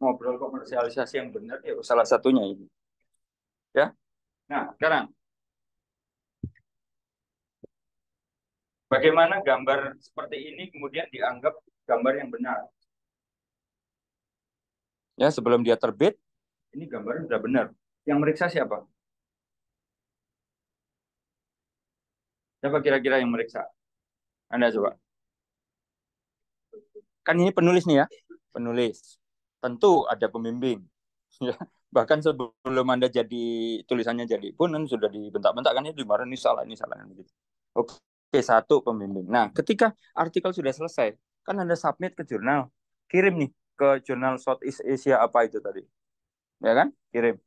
ngobrol komersialisasi yang benar, ya salah satunya ini. Ya. Nah, sekarang bagaimana gambar seperti ini kemudian dianggap gambar yang benar? Ya, sebelum dia terbit, ini gambarnya sudah benar. Yang meriksa siapa? Siapa kira-kira yang meriksa? Anda coba. Kan ini penulis nih ya, penulis. Tentu ada pembimbing. Ya. Bahkan sebelum Anda jadi tulisannya jadi pun sudah dibentak-bentak kan, ya dimarahin ini salah gitu. Oke, satu pembimbing. Nah, ketika artikel sudah selesai, kan Anda submit ke jurnal. Kirim nih ke Journal South East Asia apa itu tadi. Ya kan? Kirim.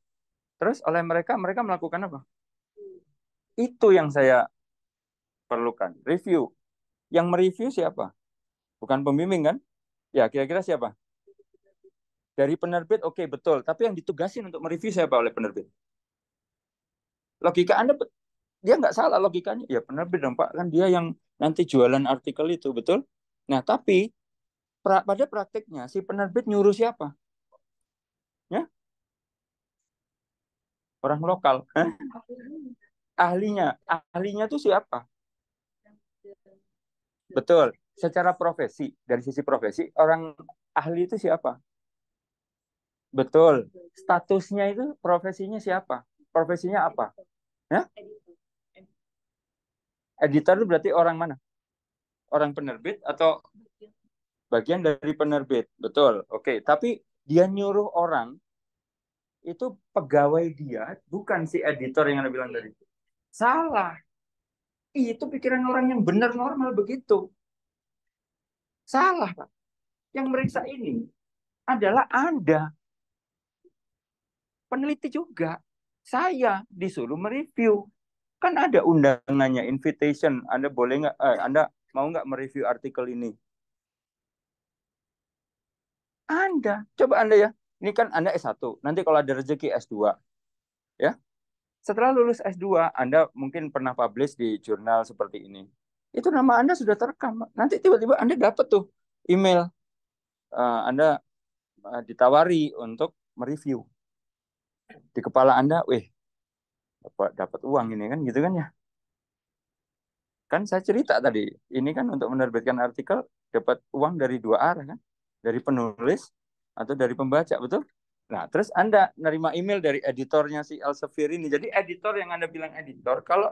Terus oleh mereka melakukan apa? Itu yang saya perlukan, review. Yang mereview siapa? Bukan pembimbing kan? Ya, kira-kira siapa? Dari penerbit, oke, betul. Tapi yang ditugasin untuk mereview siapa oleh penerbit? Logika Anda, dia nggak salah logikanya. Ya, penerbit dong, Pak. Kan dia yang nanti jualan artikel itu, betul? Nah, tapi pada praktiknya, si penerbit nyuruh siapa? Ya? Orang lokal. Ahlinya. Ahlinya itu siapa? Betul. Secara profesi, dari sisi profesi, orang ahli itu siapa? Betul. Statusnya itu profesinya siapa? Profesinya apa? Ya? Editor itu berarti orang mana? Orang penerbit atau bagian dari penerbit? Betul. Oke. Tapi dia nyuruh orang, itu pegawai dia, bukan si editor yang Anda bilang tadi. Salah. Itu pikiran orang yang benar normal begitu. Salah, Pak. Yang meriksa ini adalah Anda. Peneliti juga, saya disuruh mereview. Kan ada undangannya, invitation. Anda boleh nggak? Anda mau nggak mereview artikel ini? Anda, coba Anda ya. Ini kan Anda S1. Nanti kalau ada rezeki S2, ya. Setelah lulus S2, Anda mungkin pernah publish di jurnal seperti ini. Itu nama Anda sudah terekam. Nanti tiba-tiba Anda dapat tuh email. Anda ditawari untuk mereview. Di kepala Anda, dapat uang ini kan, gitu kan ya. Kan saya cerita tadi, ini kan untuk menerbitkan artikel, dapat uang dari dua arah kan. Dari penulis atau dari pembaca, betul? Nah, terus Anda nerima email dari editornya si Elsevier ini. Jadi editor yang Anda bilang editor, kalau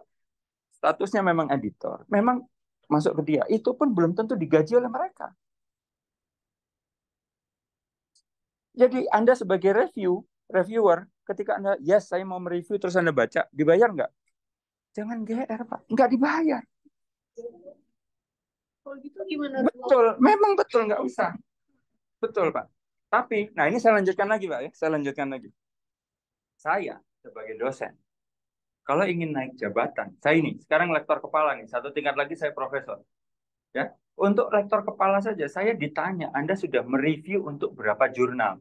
statusnya memang editor, memang masuk ke dia. Itu pun belum tentu digaji oleh mereka. Jadi Anda sebagai reviewer, ketika Anda, yes, saya mau mereview, terus Anda baca, dibayar nggak? Jangan GR, Pak. Nggak dibayar. Kalau gitu gimana? Betul. Memang betul, nggak usah. Betul, Pak. Tapi, nah ini saya lanjutkan lagi, Pak. Ya. Saya lanjutkan lagi. Saya, sebagai dosen, kalau ingin naik jabatan, saya ini, sekarang lektor kepala nih, satu tingkat lagi saya profesor. Ya. Untuk lektor kepala saja, saya ditanya, Anda sudah mereview untuk berapa jurnal?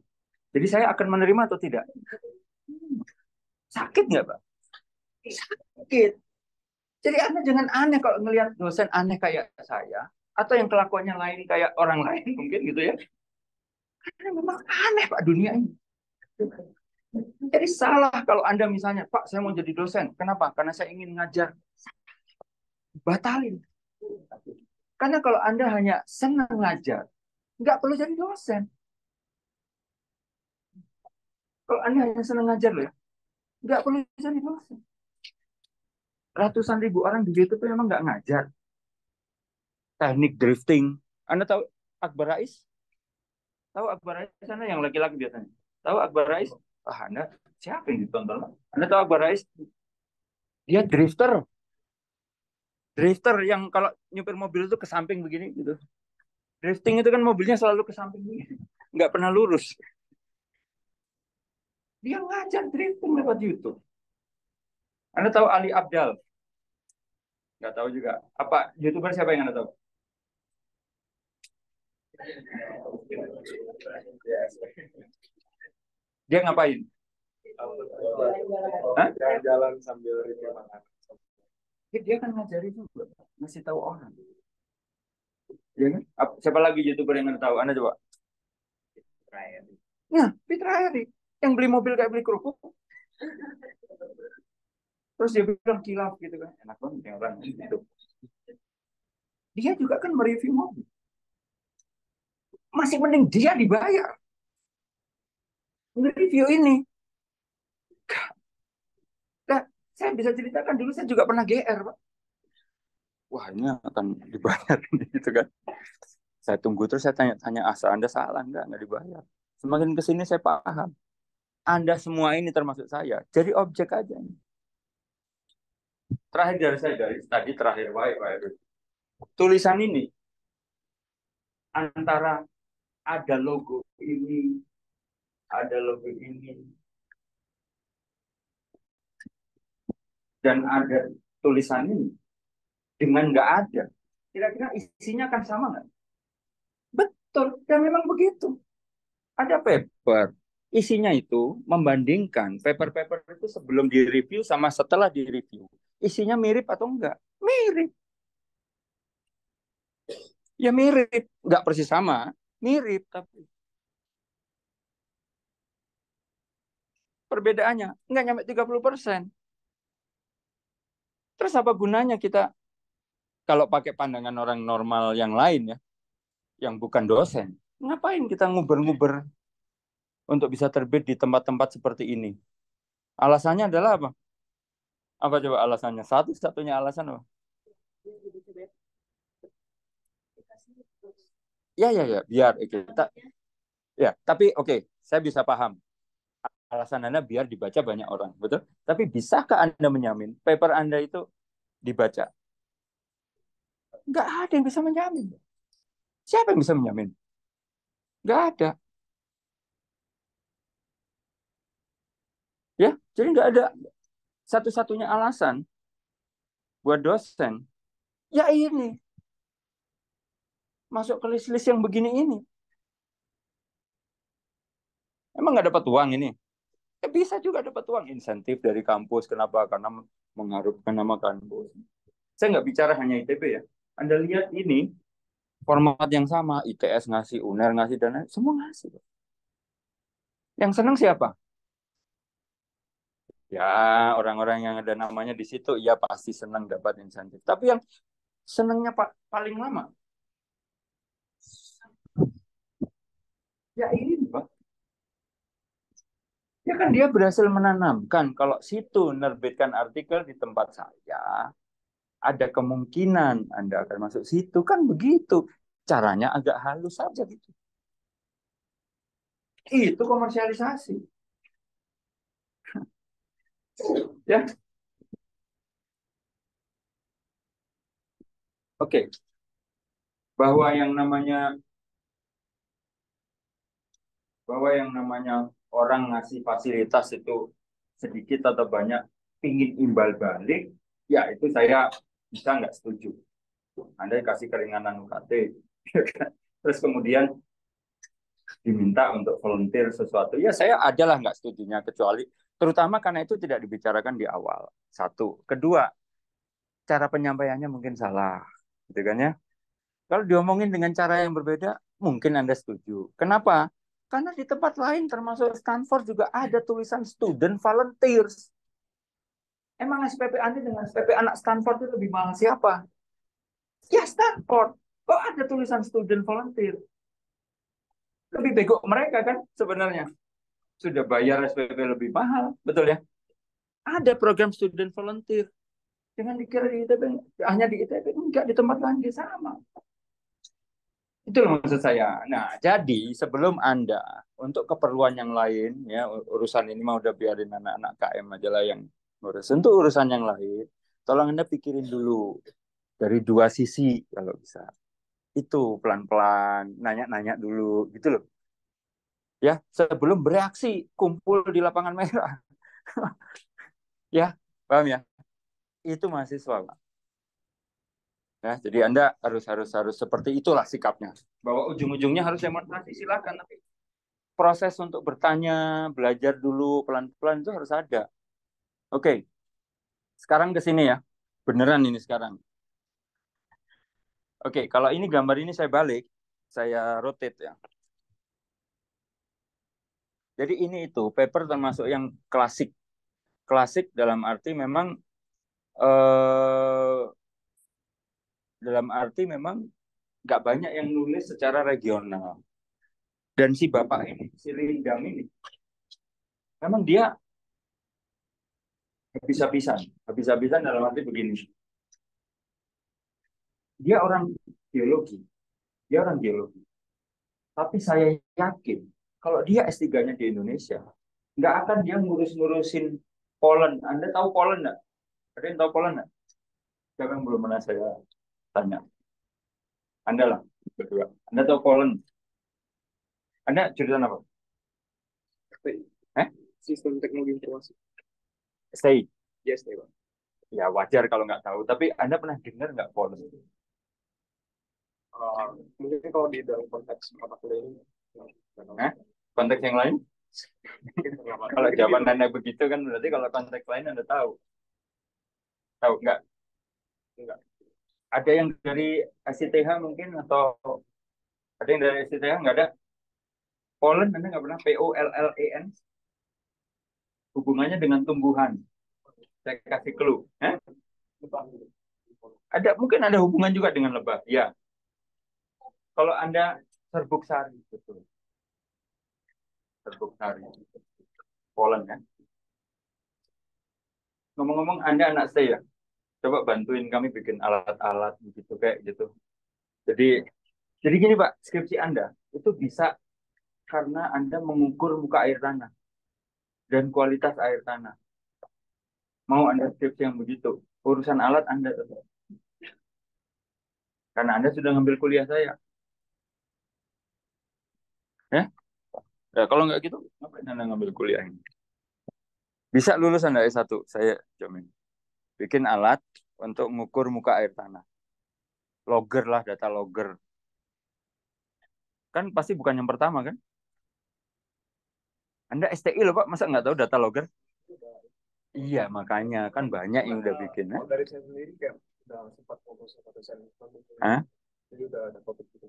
Jadi saya akan menerima atau tidak? Sakit nggak, Pak? Sakit. Jadi Anda jangan aneh kalau ngelihat dosen aneh kayak saya, atau yang kelakuannya lain kayak orang lain mungkin gitu ya. Karena memang aneh, Pak, dunia ini. Jadi salah kalau Anda misalnya, Pak, saya mau jadi dosen. Kenapa? Karena saya ingin ngajar. Batalin. Karena kalau Anda hanya senang ngajar, nggak perlu jadi dosen. Kalau Anda hanya senang ngajar, loh ya, nggak perlu jadi dosen. Ratusan ribu orang di YouTube memang nggak ngajar. Teknik drifting. Anda tahu Akbar Rais? Tahu Akbar Rais? Sana yang laki-laki biasanya. Tahu Akbar Rais? Ah, Anda siapa yang ditonton? Anda tahu Akbar Rais? Dia drifter. Drifter yang kalau nyupir mobil itu ke samping begini gitu. Drifting itu kan mobilnya selalu ke samping begini. Nggak pernah lurus. Dia ngajar drifting lewat YouTube. Anda tahu Ali Abdal? Nggak tahu juga. Apa YouTuber siapa yang Anda tahu? Dia ngapain? Jalan sambil review makanan. Dia kan ngajari juga, masih tahu orang. Ya kan? Siapa lagi YouTuber yang Anda tahu? Anda coba. Fitra Heri. Nah, Fitra Heri yang beli mobil kayak beli kerupuk. Terus dia bilang kilaf gitu kan, enak banget yang orang gitu. Dia juga kan mereview mobil. Masih mending dia dibayar. Nge-review ini. Nah, saya bisa ceritakan dulu saya juga pernah GR, Pak. Wah, ini akan dibayar gitu kan. Saya tunggu terus saya tanya-tanya, asal Anda salah enggak dibayar. Semakin ke sini saya paham. Anda semua ini termasuk saya. Jadi objek aja ini. Terakhir dari saya dari tadi terakhir baik. Tulisan ini antara ada logo ini dan ada tulisan ini dengan nggak ada, kira-kira isinya akan sama nggak? Betul, dan memang begitu. Ada paper, isinya itu membandingkan paper-paper itu sebelum direview sama setelah direview. Isinya mirip atau enggak? Mirip. Ya mirip, enggak persis sama, mirip tapi perbedaannya enggak nyampe 30%. Terus apa gunanya kita kalau pakai pandangan orang normal yang lain ya, yang bukan dosen, ngapain kita nguber-nguber untuk bisa terbit di tempat-tempat seperti ini? Alasannya adalah apa? Apa coba alasannya? Satu-satunya alasan apa? Ya, biar kita ya, tapi oke, saya bisa paham. Alasan Anda biar dibaca banyak orang, betul? Tapi bisakah Anda menjamin paper Anda itu dibaca? Nggak ada yang bisa menjamin. Siapa yang bisa menjamin? Nggak ada. Ya, jadi nggak ada. Satu-satunya alasan buat dosen, ya ini. Masuk ke list-list yang begini ini. Emang nggak dapat uang ini? Ya bisa juga dapat uang. Insentif dari kampus. Kenapa? Karena mengharumkan nama kampus. Saya nggak bicara hanya ITB ya. Anda lihat ini, format yang sama. ITS ngasih, UNER ngasih, dan lain. Semua ngasih. Yang senang siapa? Ya, orang-orang yang ada namanya di situ, ya pasti senang dapat insentif. Tapi yang senangnya paling lama, ya ini, Pak. Ya kan dia berhasil menanamkan kalau situ menerbitkan artikel di tempat saya, ada kemungkinan Anda akan masuk situ. Kan begitu. Caranya agak halus saja gitu. Itu komersialisasi. Ya. Oke. Bahwa yang namanya orang ngasih fasilitas itu sedikit atau banyak pingin imbal balik, ya itu saya bisa nggak setuju. Anda kasih keringanan UKT, terus kemudian diminta untuk volunteer sesuatu. Ya saya adalah nggak setujunya, kecuali terutama karena itu tidak dibicarakan di awal. Satu. Kedua, cara penyampaiannya mungkin salah, gitu kan ya. Kalau diomongin dengan cara yang berbeda, mungkin Anda setuju. Kenapa? Karena di tempat lain, termasuk Stanford, juga ada tulisan student volunteers. Emang SPP Anda dengan SPP anak Stanford itu lebih mahal siapa? Ya Stanford. Kok ada tulisan student volunteer? Lebih bego mereka kan sebenarnya. Sudah bayar SPP lebih mahal, betul ya? Ada program student volunteer. Jangan dikira di ITB, hanya di ITB. Enggak, di tempat lain dia sama. Itu loh maksud saya. Nah, jadi sebelum Anda untuk keperluan yang lain, ya urusan ini mah udah biarin anak-anak KM aja lah yang ngurus. Untuk urusan yang lain, tolong Anda pikirin dulu dari dua sisi kalau bisa. Itu pelan-pelan, nanya-nanya dulu gitu loh. Ya, sebelum bereaksi, kumpul di lapangan merah. Ya, paham ya? Itu mahasiswa, Pak. Ya, jadi Anda harus seperti itulah sikapnya. Bahwa ujung-ujungnya harus demonstrasi, silakan, tapi proses untuk bertanya, belajar dulu pelan-pelan itu harus ada. Oke. Sekarang ke sini ya. Beneran ini sekarang. Oke, kalau ini gambar ini saya balik, saya rotate ya. Jadi ini itu paper termasuk yang klasik. Klasik dalam arti memang nggak banyak yang nulis secara regional. Dan si bapak ini, si Lindam ini, memang dia habis-habisan dalam arti begini. Dia orang geologi. Tapi saya yakin kalau dia S3-nya di Indonesia, nggak akan dia ngurus-ngurusin polen. Anda tahu polen nggak? Ada yang tahu polen nggak? Siapa yang belum pernah saya tanya? Anda lah, berdua. Anda tahu Poland? Anda jurusan apa? Sistem teknologi informasi. Stay? Yes, stay, Bang. Ya, wajar kalau nggak tahu. Tapi Anda pernah dengar nggak Poland? Mungkin kalau di dalam konteks mata kuliah ini. Konteks yang lain? Kalau jawaban Anda begitu kan berarti kalau konteks lain Anda tahu. Tahu nggak? Enggak. Ada yang dari SCTH mungkin atau ada yang dari SCTH? Enggak ada. Pollen Anda nggak pernah? POLLEN hubungannya dengan tumbuhan. Saya kasih clue. Ada mungkin ada hubungan juga dengan lebah. Ya. Kalau Anda serbuk sari, betul. Serbuk sari. Pollen kan. Ngomong-ngomong Anda anak saya. Coba bantuin kami bikin alat-alat begitu kayak gitu. Jadi gini Pak, skripsi Anda itu bisa karena Anda mengukur muka air tanah dan kualitas air tanah. Mau Anda skripsi yang begitu, urusan alat Anda tetap. Karena Anda sudah ngambil kuliah saya. Ya kalau nggak gitu, ngapain Anda ngambil kuliah ini? Bisa lulus Anda S1, saya jamin. Bikin alat untuk mengukur muka air tanah. Logger lah, data logger. Kan pasti bukan yang pertama kan? Anda STI loh Pak, masa nggak tahu data logger? Iya, makanya kan banyak yang udah bikin. Dari saya sendiri kan udah sempat fokus sama dosen. Jadi udah ada topik gitu.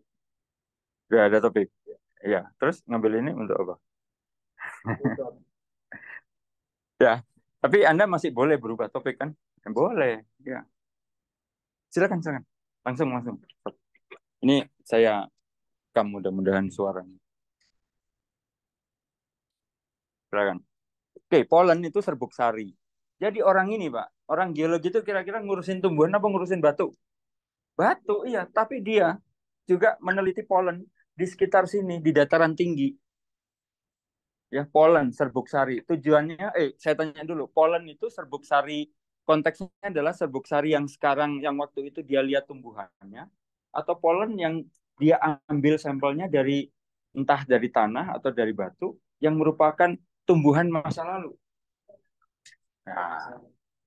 Udah ada topik? Iya. Terus ngambil ini untuk apa? Ya. Tapi Anda masih boleh berubah topik kan? Boleh, ya. Silakan. Langsung. Ini saya rekam mudah-mudahan suaranya. Silakan. Oke, Poland itu serbuk sari. Jadi orang ini, Pak, orang geologi itu kira-kira ngurusin tumbuhan apa ngurusin batu? Batu, iya. Tapi dia juga meneliti Poland di sekitar sini, di dataran tinggi. Ya, Poland, serbuk sari. Tujuannya, saya tanya dulu. Poland itu serbuk sari, konteksnya adalah serbuk sari yang sekarang, yang waktu itu dia lihat tumbuhannya, atau Poland yang dia ambil sampelnya dari, entah dari tanah atau dari batu, yang merupakan tumbuhan masa lalu. Nah,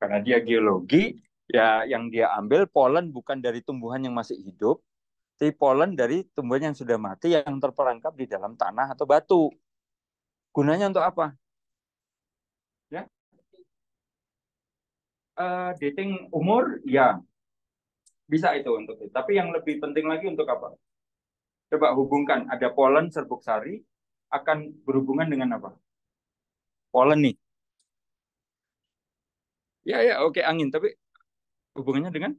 karena dia geologi, ya yang dia ambil Poland bukan dari tumbuhan yang masih hidup, Jadi polen dari tumbuhan yang sudah mati yang terperangkap di dalam tanah atau batu. Gunanya untuk apa? Ya. Dating umur, ya. Bisa itu untuk itu. Tapi yang lebih penting lagi untuk apa? Coba hubungkan. Ada polen serbuk sari akan berhubungan dengan apa? Polen nih. Ya, oke, angin. Tapi hubungannya dengan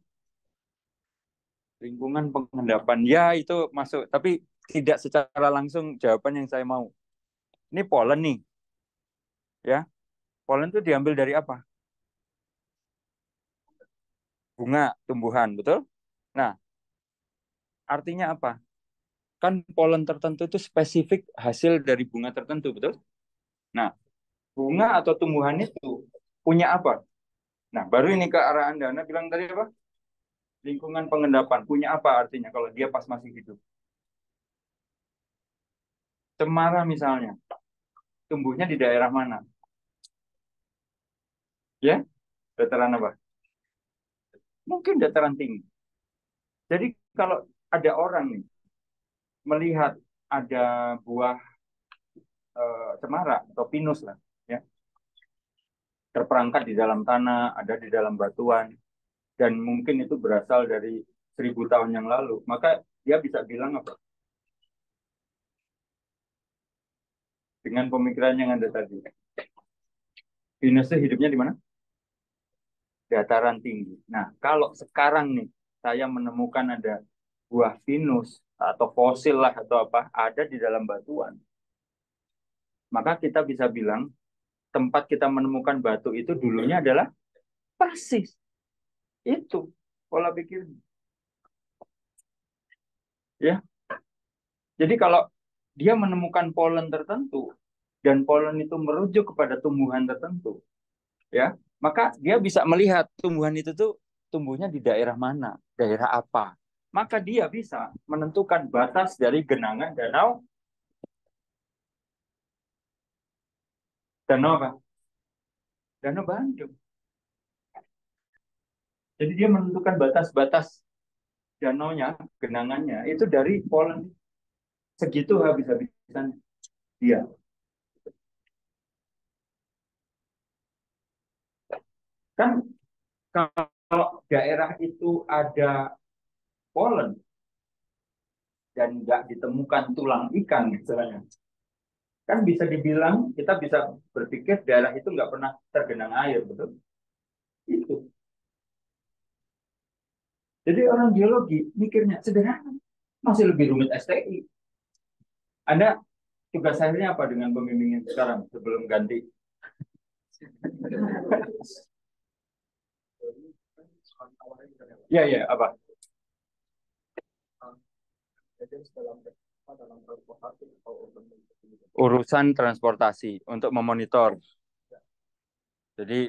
lingkungan pengendapan. Ya, itu masuk. Tapi tidak secara langsung jawaban yang saya mau. Ini polen nih. Ya. Polen itu diambil dari apa? Bunga, tumbuhan, betul? Nah, artinya apa? Kan polen tertentu itu spesifik hasil dari bunga tertentu, betul? Nah, bunga atau tumbuhan itu punya apa? Nah, baru ini ke arah Anda. Anda bilang tadi apa? Lingkungan pengendapan. Punya apa artinya kalau dia pas masih hidup? Cemara misalnya. Tumbuhnya di daerah mana? Ya? Dataran apa? Mungkin dataran tinggi. Jadi kalau ada orang nih melihat ada buah cemara atau pinus lah, terperangkap di dalam tanah, ada di dalam batuan, dan mungkin itu berasal dari 1000 tahun yang lalu, maka dia bisa bilang apa? Dengan pemikiran yang Anda tadi. Pinus hidupnya di mana? Dataran tinggi. Nah, kalau sekarang nih, saya menemukan ada buah pinus, atau fosil lah, atau apa, ada di dalam batuan. Maka kita bisa bilang, tempat kita menemukan batu itu dulunya adalah persis. Itu pola pikirnya. Ya. Jadi kalau dia menemukan polen tertentu dan polen itu merujuk kepada tumbuhan tertentu, ya, maka dia bisa melihat tumbuhan itu tuh tumbuhnya di daerah mana, daerah apa. Maka dia bisa menentukan batas dari genangan danau. Danau apa? Danau Bandung. Jadi dia menentukan batas-batas danaunya, genangannya, itu dari polen. Segitu habis-habisan dia. Kan kalau daerah itu ada polen, dan nggak ditemukan tulang ikan misalnya, kan bisa dibilang, kita bisa berpikir daerah itu nggak pernah tergenang air, betul? Itu. Jadi orang geologi mikirnya sederhana, masih lebih rumit STI. Anda tugas akhirnya apa dengan pembimbingan sekarang sebelum ganti? Ya, apa? Urusan transportasi untuk memonitor. Jadi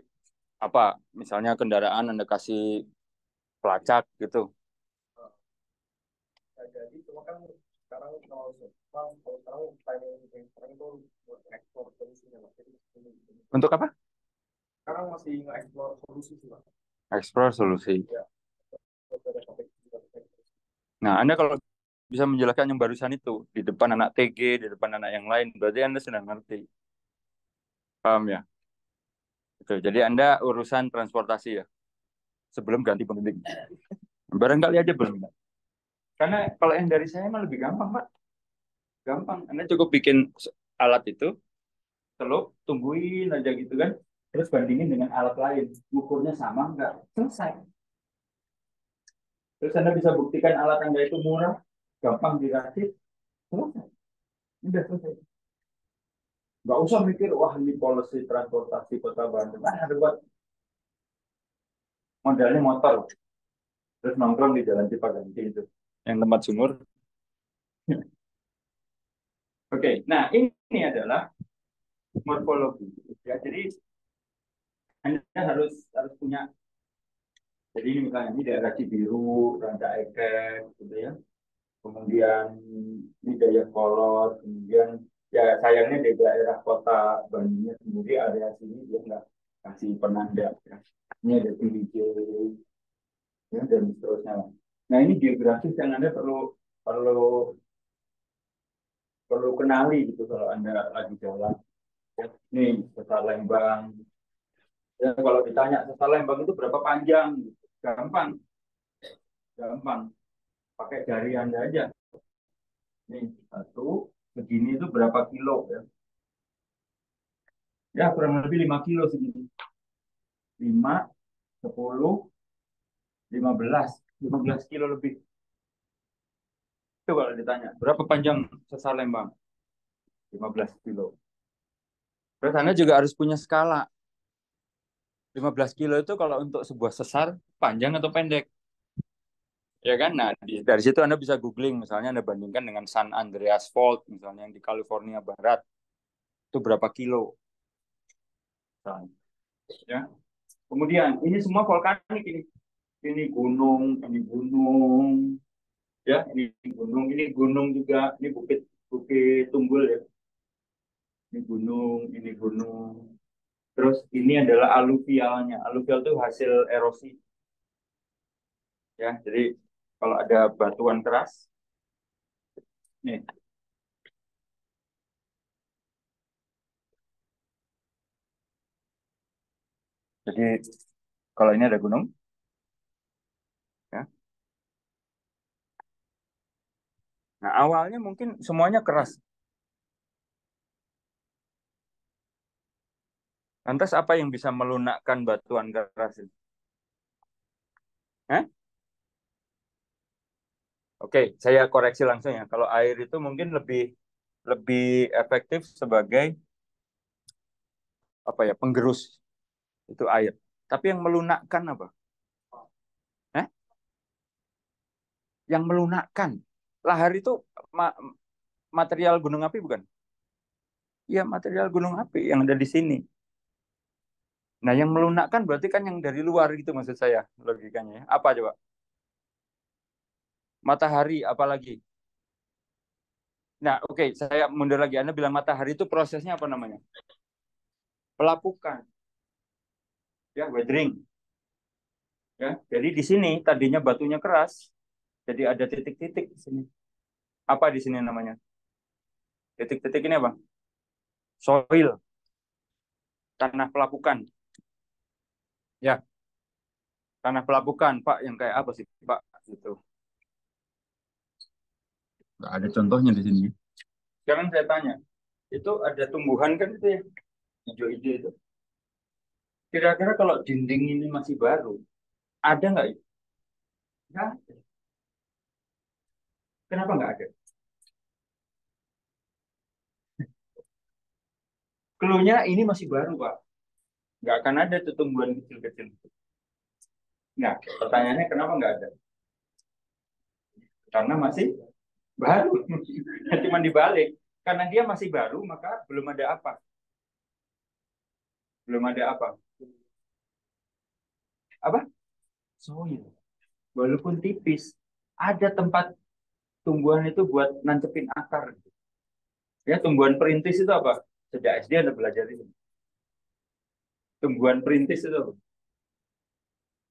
apa? Misalnya kendaraan Anda kasih pelacak gitu. Jadi cuma kan sekarang untuk apa? Sekarang masih nge-explore solusi sih, Pak. Explore solusi. Nah, Anda kalau bisa menjelaskan yang barusan itu di depan anak TG, di depan anak yang lain, berarti Anda sudah ngerti, paham ya? Betul. Jadi Anda urusan transportasi ya, sebelum ganti pembimbing. Barangkali aja belum. Karena kalau yang dari saya mah lebih gampang, Pak. Gampang. Anda cukup bikin alat itu, celup, tungguin aja gitu kan, terus bandingin dengan alat lain, ukurnya sama enggak, selesai. Terus Anda bisa buktikan alat Anda itu murah, gampang dirakit, selesai. Ini udah selesai. Nggak usah mikir, wah ini polisi transportasi kota Bandung. Ada buat modalnya motor. Terus nongkrong di jalan Cipaganti itu. Yang tempat sumur. Oke, nah ini adalah morfologi. Ya, jadi Anda harus punya. Jadi ini misalnya ini daerah Cibiru, Ranca Ekek, gitu ya. Kemudian di daerah Kolot, kemudian ya sayangnya di daerah kota Bandungnya sendiri area sini dia nggak kasih penanda ya. Ini ada PBJ ya, dan seterusnya. Nah ini geografis yang Anda perlu perlu perlu kenali gitu kalau Anda lagi jalan. Nih, sesar Lembang. Ya, kalau ditanya sesar Lembang itu berapa panjang? Gampang. Gampang. Pakai jari Anda aja. Nih, satu begini itu berapa kilo ya? Ya, kurang lebih 5 kilo segini. 5, 10, 15 kilo lebih. Itu kalau ditanya, berapa panjang sesar Lembang? 15 kilo. Terus Anda juga harus punya skala. 15 kilo itu kalau untuk sebuah sesar, panjang atau pendek? Ya kan? Nah, dari situ Anda bisa googling. Misalnya Anda bandingkan dengan San Andreas Fault, misalnya yang di California Barat. Itu berapa kilo? Ya. Kemudian ini semua vulkanik, ini gunung, ya ini gunung juga, ini bukit tunggul ya, ini gunung. Terus ini adalah aluvialnya. Aluvial itu hasil erosi, ya. Jadi kalau ada batuan keras, nih. Jadi kalau ini ada gunung, ya. Nah awalnya mungkin semuanya keras. Lantas apa yang bisa melunakkan batuan keras ini? Hah? Oke, saya koreksi langsung ya. Kalau air itu mungkin lebih efektif sebagai apa ya, penggerus. Itu air. Tapi yang melunakkan apa? Hah? Yang melunakkan. Lahar itu material gunung api bukan? Ya material gunung api yang ada di sini. Nah yang melunakkan berarti kan yang dari luar gitu maksud saya logikanya. Apa coba? Matahari apalagi? Nah oke, saya mundur lagi. Anda bilang matahari itu prosesnya apa namanya? Pelapukan. Ya, weathering. Ya, jadi di sini tadinya batunya keras, jadi ada titik-titik di sini. Apa di sini namanya? Titik-titik ini apa? Soil. Tanah pelapukan. Ya. Tanah pelapukan, Pak, yang kayak apa sih, Pak? Gitu. Nggak ada contohnya di sini. Sekarang saya tanya, itu ada tumbuhan kan itu ya? Hijau-hijau itu. Kira-kira kalau dinding ini masih baru, ada nggak? Nggak ada. Kenapa nggak ada? Cluenya ini masih baru, Pak. Nggak akan ada tuh tumbuhan kecil-kecil. Nah, pertanyaannya kenapa nggak ada? Karena masih baru. Cuma dibalik. Karena dia masih baru, maka belum ada apa. Belum ada apa? Apa? Soil. Walaupun tipis, ada tempat tumbuhan itu buat nancepin akar. Ya, tumbuhan perintis itu apa? Sejak SD Anda belajar ini. Tumbuhan perintis itu apa?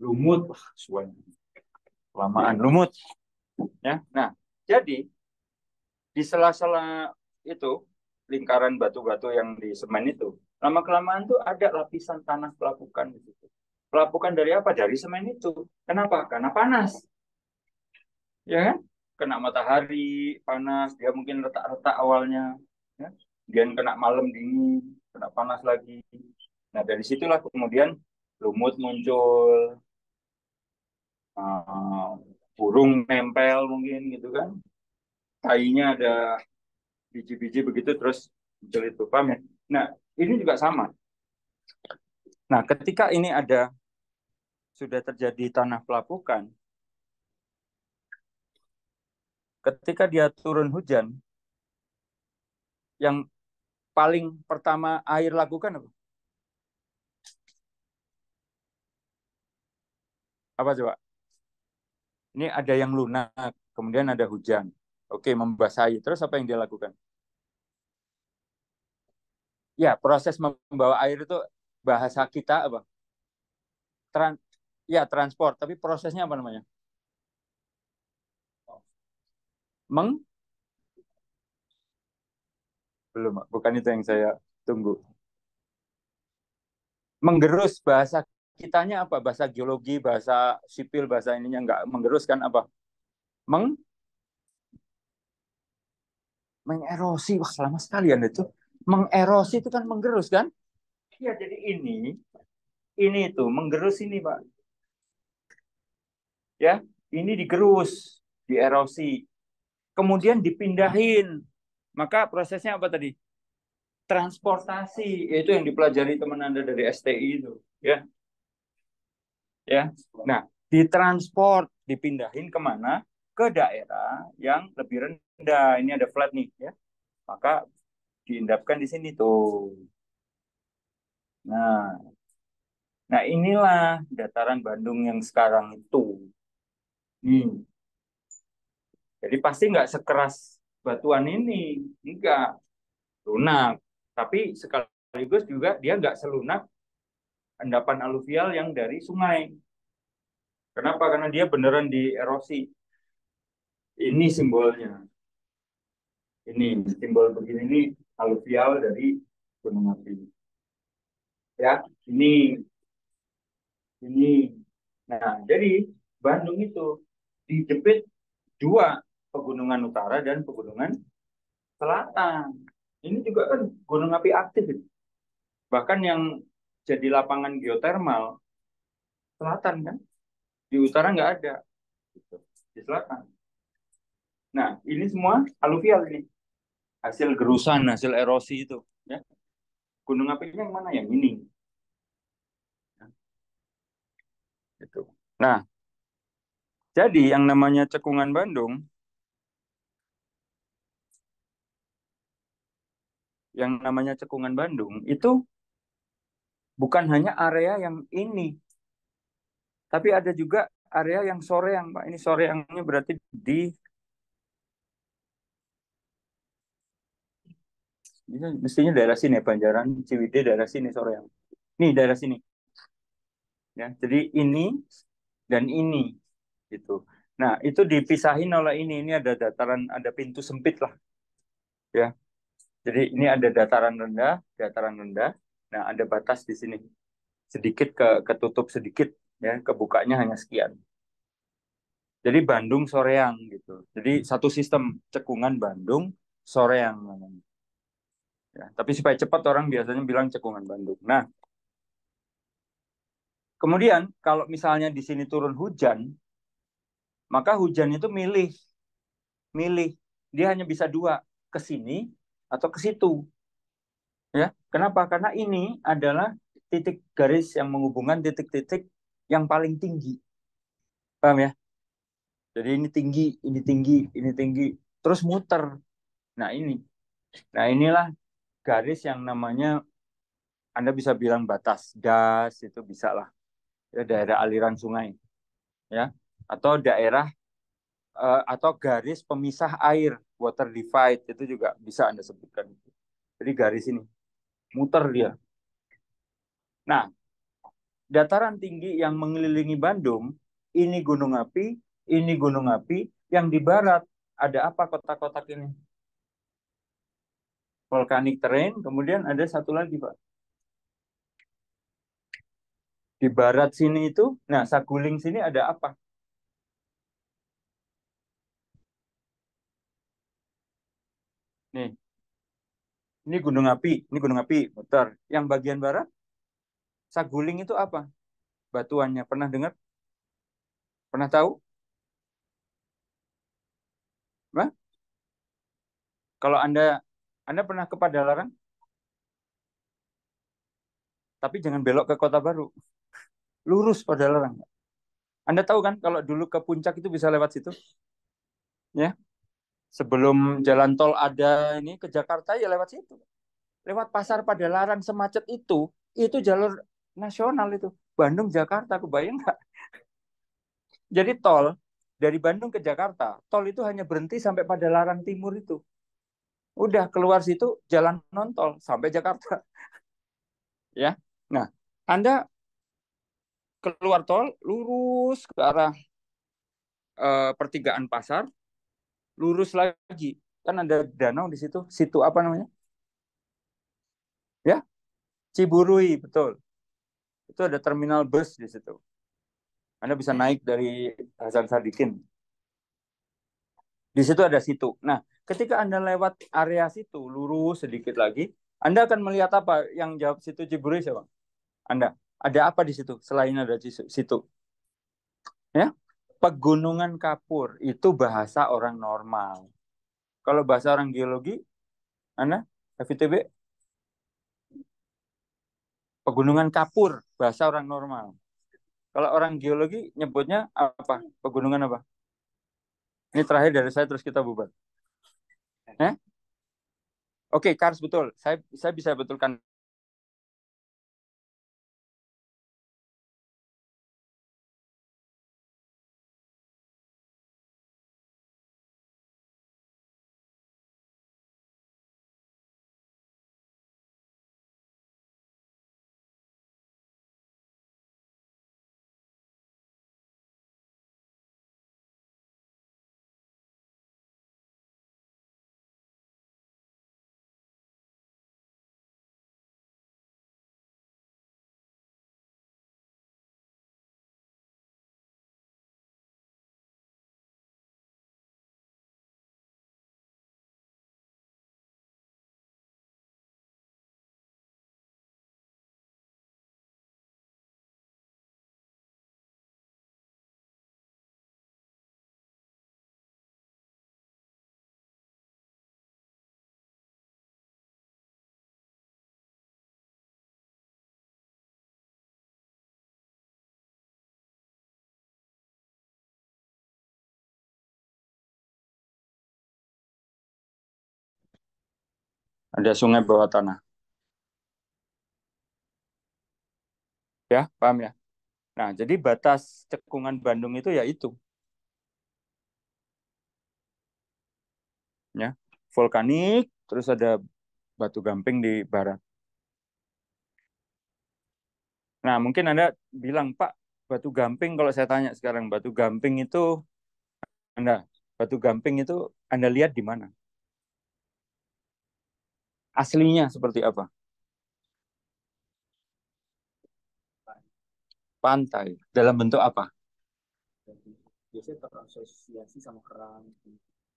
Lumut. Wah, suanya. Kelamaan lumut. Ya. Nah, jadi di sela-sela itu lingkaran batu-batu yang di semen itu, lama-kelamaan tuh ada lapisan tanah pelapukan di situ. Pelapukan dari apa? Dari semen itu. Kenapa? Karena panas. Ya kan? Kena matahari, panas. Dia mungkin retak-retak awalnya. Ya? Kemudian kena malam dingin, kena panas lagi. Nah, dari situlah kemudian lumut muncul. Burung nempel mungkin gitu kan. Tainya ada biji-biji begitu terus jelit paham ya? Nah, ini juga sama. Nah, ketika ini ada sudah terjadi tanah pelapukan, ketika dia turun hujan, yang paling pertama air lakukan apa? Apa coba? Ini ada yang lunak, kemudian ada hujan. Oke, membasahi. Terus apa yang dia lakukan? Ya, proses membawa air itu bahasa kita apa? Transport, tapi prosesnya apa namanya? meng belum, bukan itu yang saya tunggu. Menggerus bahasa kitanya apa? Bahasa geologi, bahasa sipil, bahasa ininya enggak menggeruskan apa? Mengerosi. Wah, lama sekalian itu. Mengerosi itu kan menggerus kan? Iya, jadi ini itu menggerus ini, Pak. Ya, ini digerus, dierosi. Kemudian dipindahin. Maka prosesnya apa tadi? Transportasi, yaitu yang dipelajari teman Anda dari STI itu, ya. Ya. Nah, ditransport, dipindahin kemana? Ke daerah yang lebih rendah. Ini ada flat nih, ya. Maka diindapkan di sini tuh. Nah, inilah dataran Bandung yang sekarang itu. Jadi pasti nggak sekeras batuan ini, enggak lunak. Tapi sekaligus juga dia nggak selunak endapan aluvial yang dari sungai. Kenapa? Karena dia beneran dierosi. Ini simbolnya. Ini simbol begini ini aluvial dari Gunung Api. Ya, ini. Ini, nah jadi Bandung itu dijepit dua pegunungan utara dan pegunungan selatan. Ini juga kan gunung api aktif, bahkan yang jadi lapangan geotermal selatan kan, di utara nggak ada, di selatan. Nah ini semua aluvial ini, hasil gerusan, hasil erosi itu, ya. Gunung apinya yang mana? Yang ini. Itu. Nah, jadi yang namanya cekungan Bandung, itu bukan hanya area yang ini, tapi ada juga area yang Soreang, Pak. Ini Soreangnya berarti di mestinya daerah sini, Banjaran, Ciwidey daerah sini Soreang. Nih daerah sini. Ya, jadi ini dan ini gitu. Nah, itu dipisahin oleh ini. Ini ada dataran, ada pintu sempit lah. Ya. Jadi ini ada dataran rendah, Nah, ada batas di sini. Sedikit ketutup sedikit ya, kebukanya hanya sekian. Jadi Bandung Soreang gitu. Jadi satu sistem cekungan Bandung Soreang namanya. Ya, tapi supaya cepat orang biasanya bilang cekungan Bandung. Nah, kemudian kalau misalnya di sini turun hujan, maka hujan itu milih. Dia hanya bisa dua, ke sini atau ke situ. Ya, kenapa? Karena ini adalah titik garis yang menghubungkan titik-titik yang paling tinggi. Paham ya? Jadi ini tinggi, ini tinggi, ini tinggi, terus muter. Nah, ini. Nah, inilah garis yang namanya Anda bisa bilang batas das, itu bisa lah. Ya, daerah aliran sungai, ya, atau daerah atau garis pemisah air, water divide, itu juga bisa Anda sebutkan. Jadi garis ini muter dia. Nah, dataran tinggi yang mengelilingi Bandung, ini gunung api, yang di barat ada apa kotak-kotak ini? Volcanic terrain, kemudian ada satu lagi, Pak. Di barat sini itu, nah Saguling sini ada apa? Nih, ini gunung api, muter. Yang bagian barat, Saguling itu apa? Batuannya, pernah dengar? Pernah tahu? Hah? Kalau Anda pernah ke Padalarang? Tapi jangan belok ke Kota Baru. Lurus Padalarang. Anda tahu kan kalau dulu ke puncak itu bisa lewat situ? Ya. Sebelum jalan tol ada ini ke Jakarta ya lewat situ. Lewat pasar Padalarang semacet itu jalur nasional itu. Bandung Jakarta, kebayang nggak? Jadi tol dari Bandung ke Jakarta, tol itu hanya berhenti sampai Padalarang Timur itu. Udah keluar situ jalan non-tol sampai Jakarta. Ya. Nah, Anda keluar tol, lurus ke arah pertigaan pasar, lurus lagi. Kan ada danau di situ. Situ apa namanya? Ya? Ciburuy, betul. Itu ada terminal bus di situ. Anda bisa naik dari Hasan Sadikin. Di situ ada situ. Nah, ketika Anda lewat area situ, lurus sedikit lagi, Anda akan melihat apa? Yang jawab situ Ciburuy siapa? Anda. Ada apa di situ selain ada situ? Ya? Pegunungan kapur itu bahasa orang normal. Kalau bahasa orang geologi, Anda, ITB, pegunungan kapur bahasa orang normal. Kalau orang geologi nyebutnya apa? Pegunungan apa? Ini terakhir dari saya terus kita bubar. Eh? Oke, Kars betul. Saya bisa betulkan. Ada sungai bawah tanah. Ya, paham ya? Nah, jadi batas cekungan Bandung itu ya itu. Ya, vulkanik, terus ada batu gamping di barat. Nah, mungkin Anda bilang, Pak, batu gamping, kalau saya tanya sekarang, batu gamping itu, Anda lihat di mana? Aslinya seperti apa? Pantai. Dalam bentuk apa? Biasanya terasosiasi sama kerang.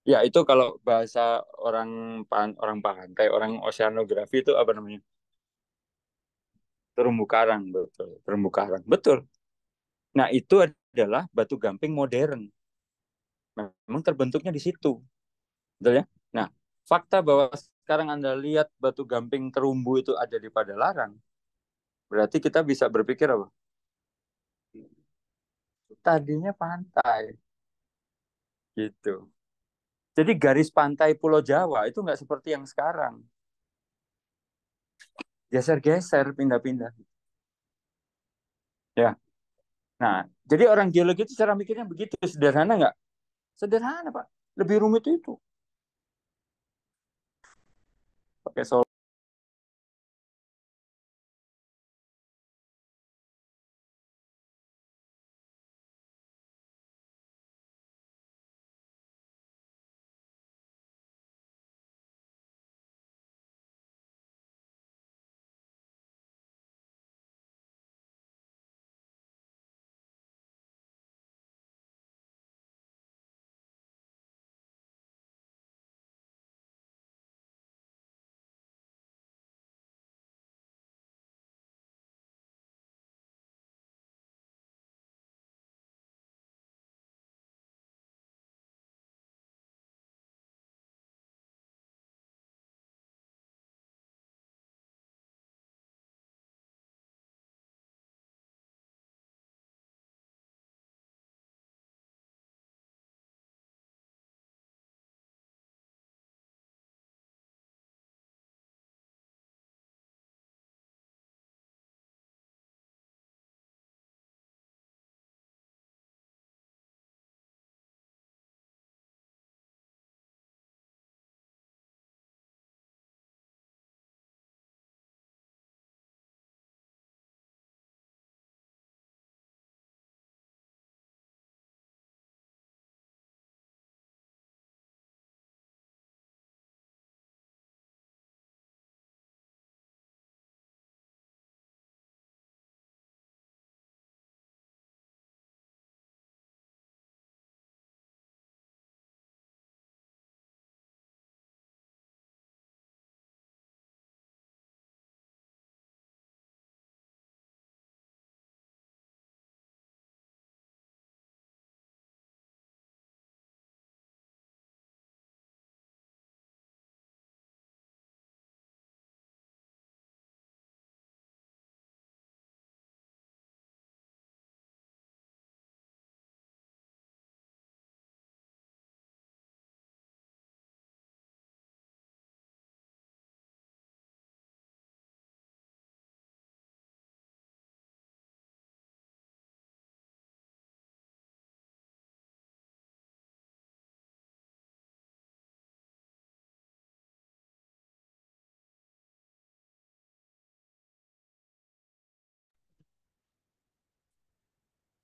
Ya, itu kalau bahasa orang pantai, orang oceanografi itu apa namanya? Terumbu karang, betul. Terumbu karang, betul. Nah, itu adalah batu gamping modern. Memang terbentuknya di situ. Betul ya? Nah, fakta bahwa sekarang Anda lihat batu gamping terumbu itu ada di Padalarang, berarti kita bisa berpikir apa? Tadinya pantai. Gitu. Jadi garis pantai Pulau Jawa itu nggak seperti yang sekarang. Geser-geser, pindah-pindah. Ya. Nah, jadi orang geologi itu cara mikirnya begitu. Sederhana nggak? Sederhana, Pak. Lebih rumit itu. Oke, so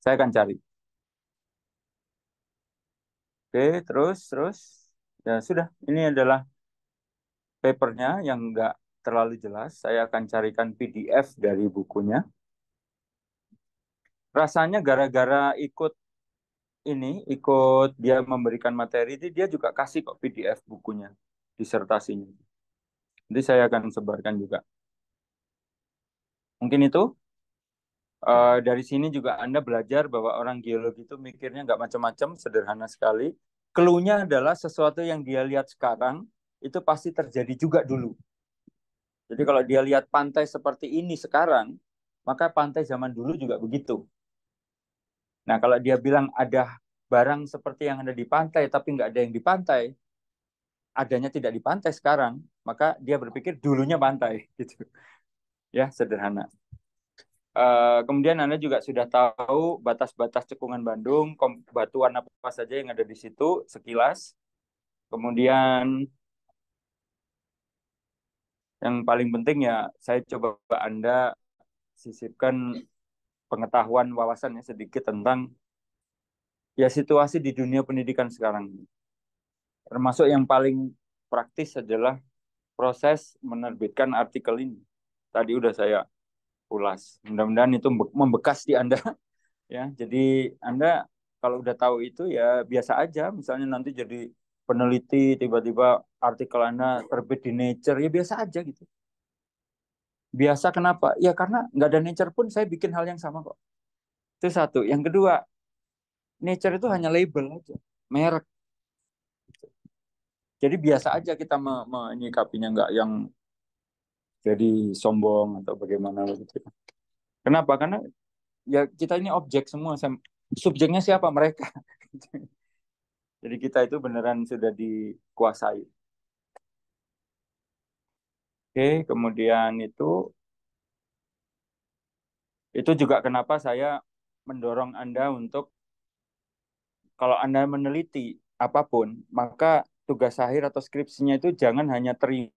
Saya akan cari. Oke, terus. Ya sudah, ini adalah papernya yang nggak terlalu jelas. Saya akan carikan PDF dari bukunya. Rasanya gara-gara ikut ini, ikut dia memberikan materi, dia juga kasih kok PDF bukunya, disertasinya. Jadi saya akan sebarkan juga. Mungkin itu. Dari sini juga Anda belajar bahwa orang geologi itu mikirnya nggak macam-macam, sederhana sekali. Cluenya adalah sesuatu yang dia lihat sekarang, itu pasti terjadi juga dulu. Jadi kalau dia lihat pantai seperti ini sekarang, maka pantai zaman dulu juga begitu. Nah, kalau dia bilang ada barang seperti yang ada di pantai, tapi nggak ada yang di pantai, adanya tidak di pantai sekarang, maka dia berpikir dulunya pantai. Gitu. Ya, sederhana. Kemudian Anda juga sudah tahu batas-batas cekungan Bandung, batuan apa saja yang ada di situ, sekilas. Kemudian yang paling penting ya, saya coba Anda sisipkan pengetahuan wawasannya sedikit tentang ya situasi di dunia pendidikan sekarang. Termasuk yang paling praktis adalah proses menerbitkan artikel ini. Tadi udah saya ulas. Mudah-mudahan itu membekas di Anda. Ya, jadi Anda kalau udah tahu itu ya biasa aja. Misalnya nanti jadi peneliti, tiba-tiba artikel Anda terbit di Nature, ya biasa aja gitu. Biasa kenapa? Ya karena nggak ada Nature pun saya bikin hal yang sama kok. Itu satu. Yang kedua, Nature itu hanya label aja, merek. Jadi biasa aja kita menyikapinya, nggak yang jadi sombong atau bagaimana gitu. Kenapa? Karena ya kita ini objek semua. Subjeknya siapa? Mereka. Jadi kita itu beneran sudah dikuasai. Oke, kemudian itu juga kenapa saya mendorong Anda untuk kalau Anda meneliti apapun, maka tugas akhir atau skripsinya itu jangan hanya terima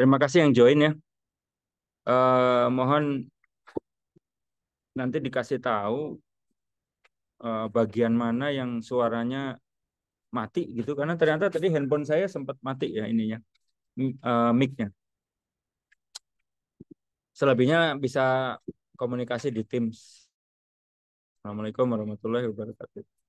Terima kasih yang join ya. Mohon nanti dikasih tahu bagian mana yang suaranya mati gitu, karena ternyata tadi handphone saya sempat mati ya ininya, mic-nya. Selebihnya bisa komunikasi di Teams. Assalamualaikum warahmatullahi wabarakatuh.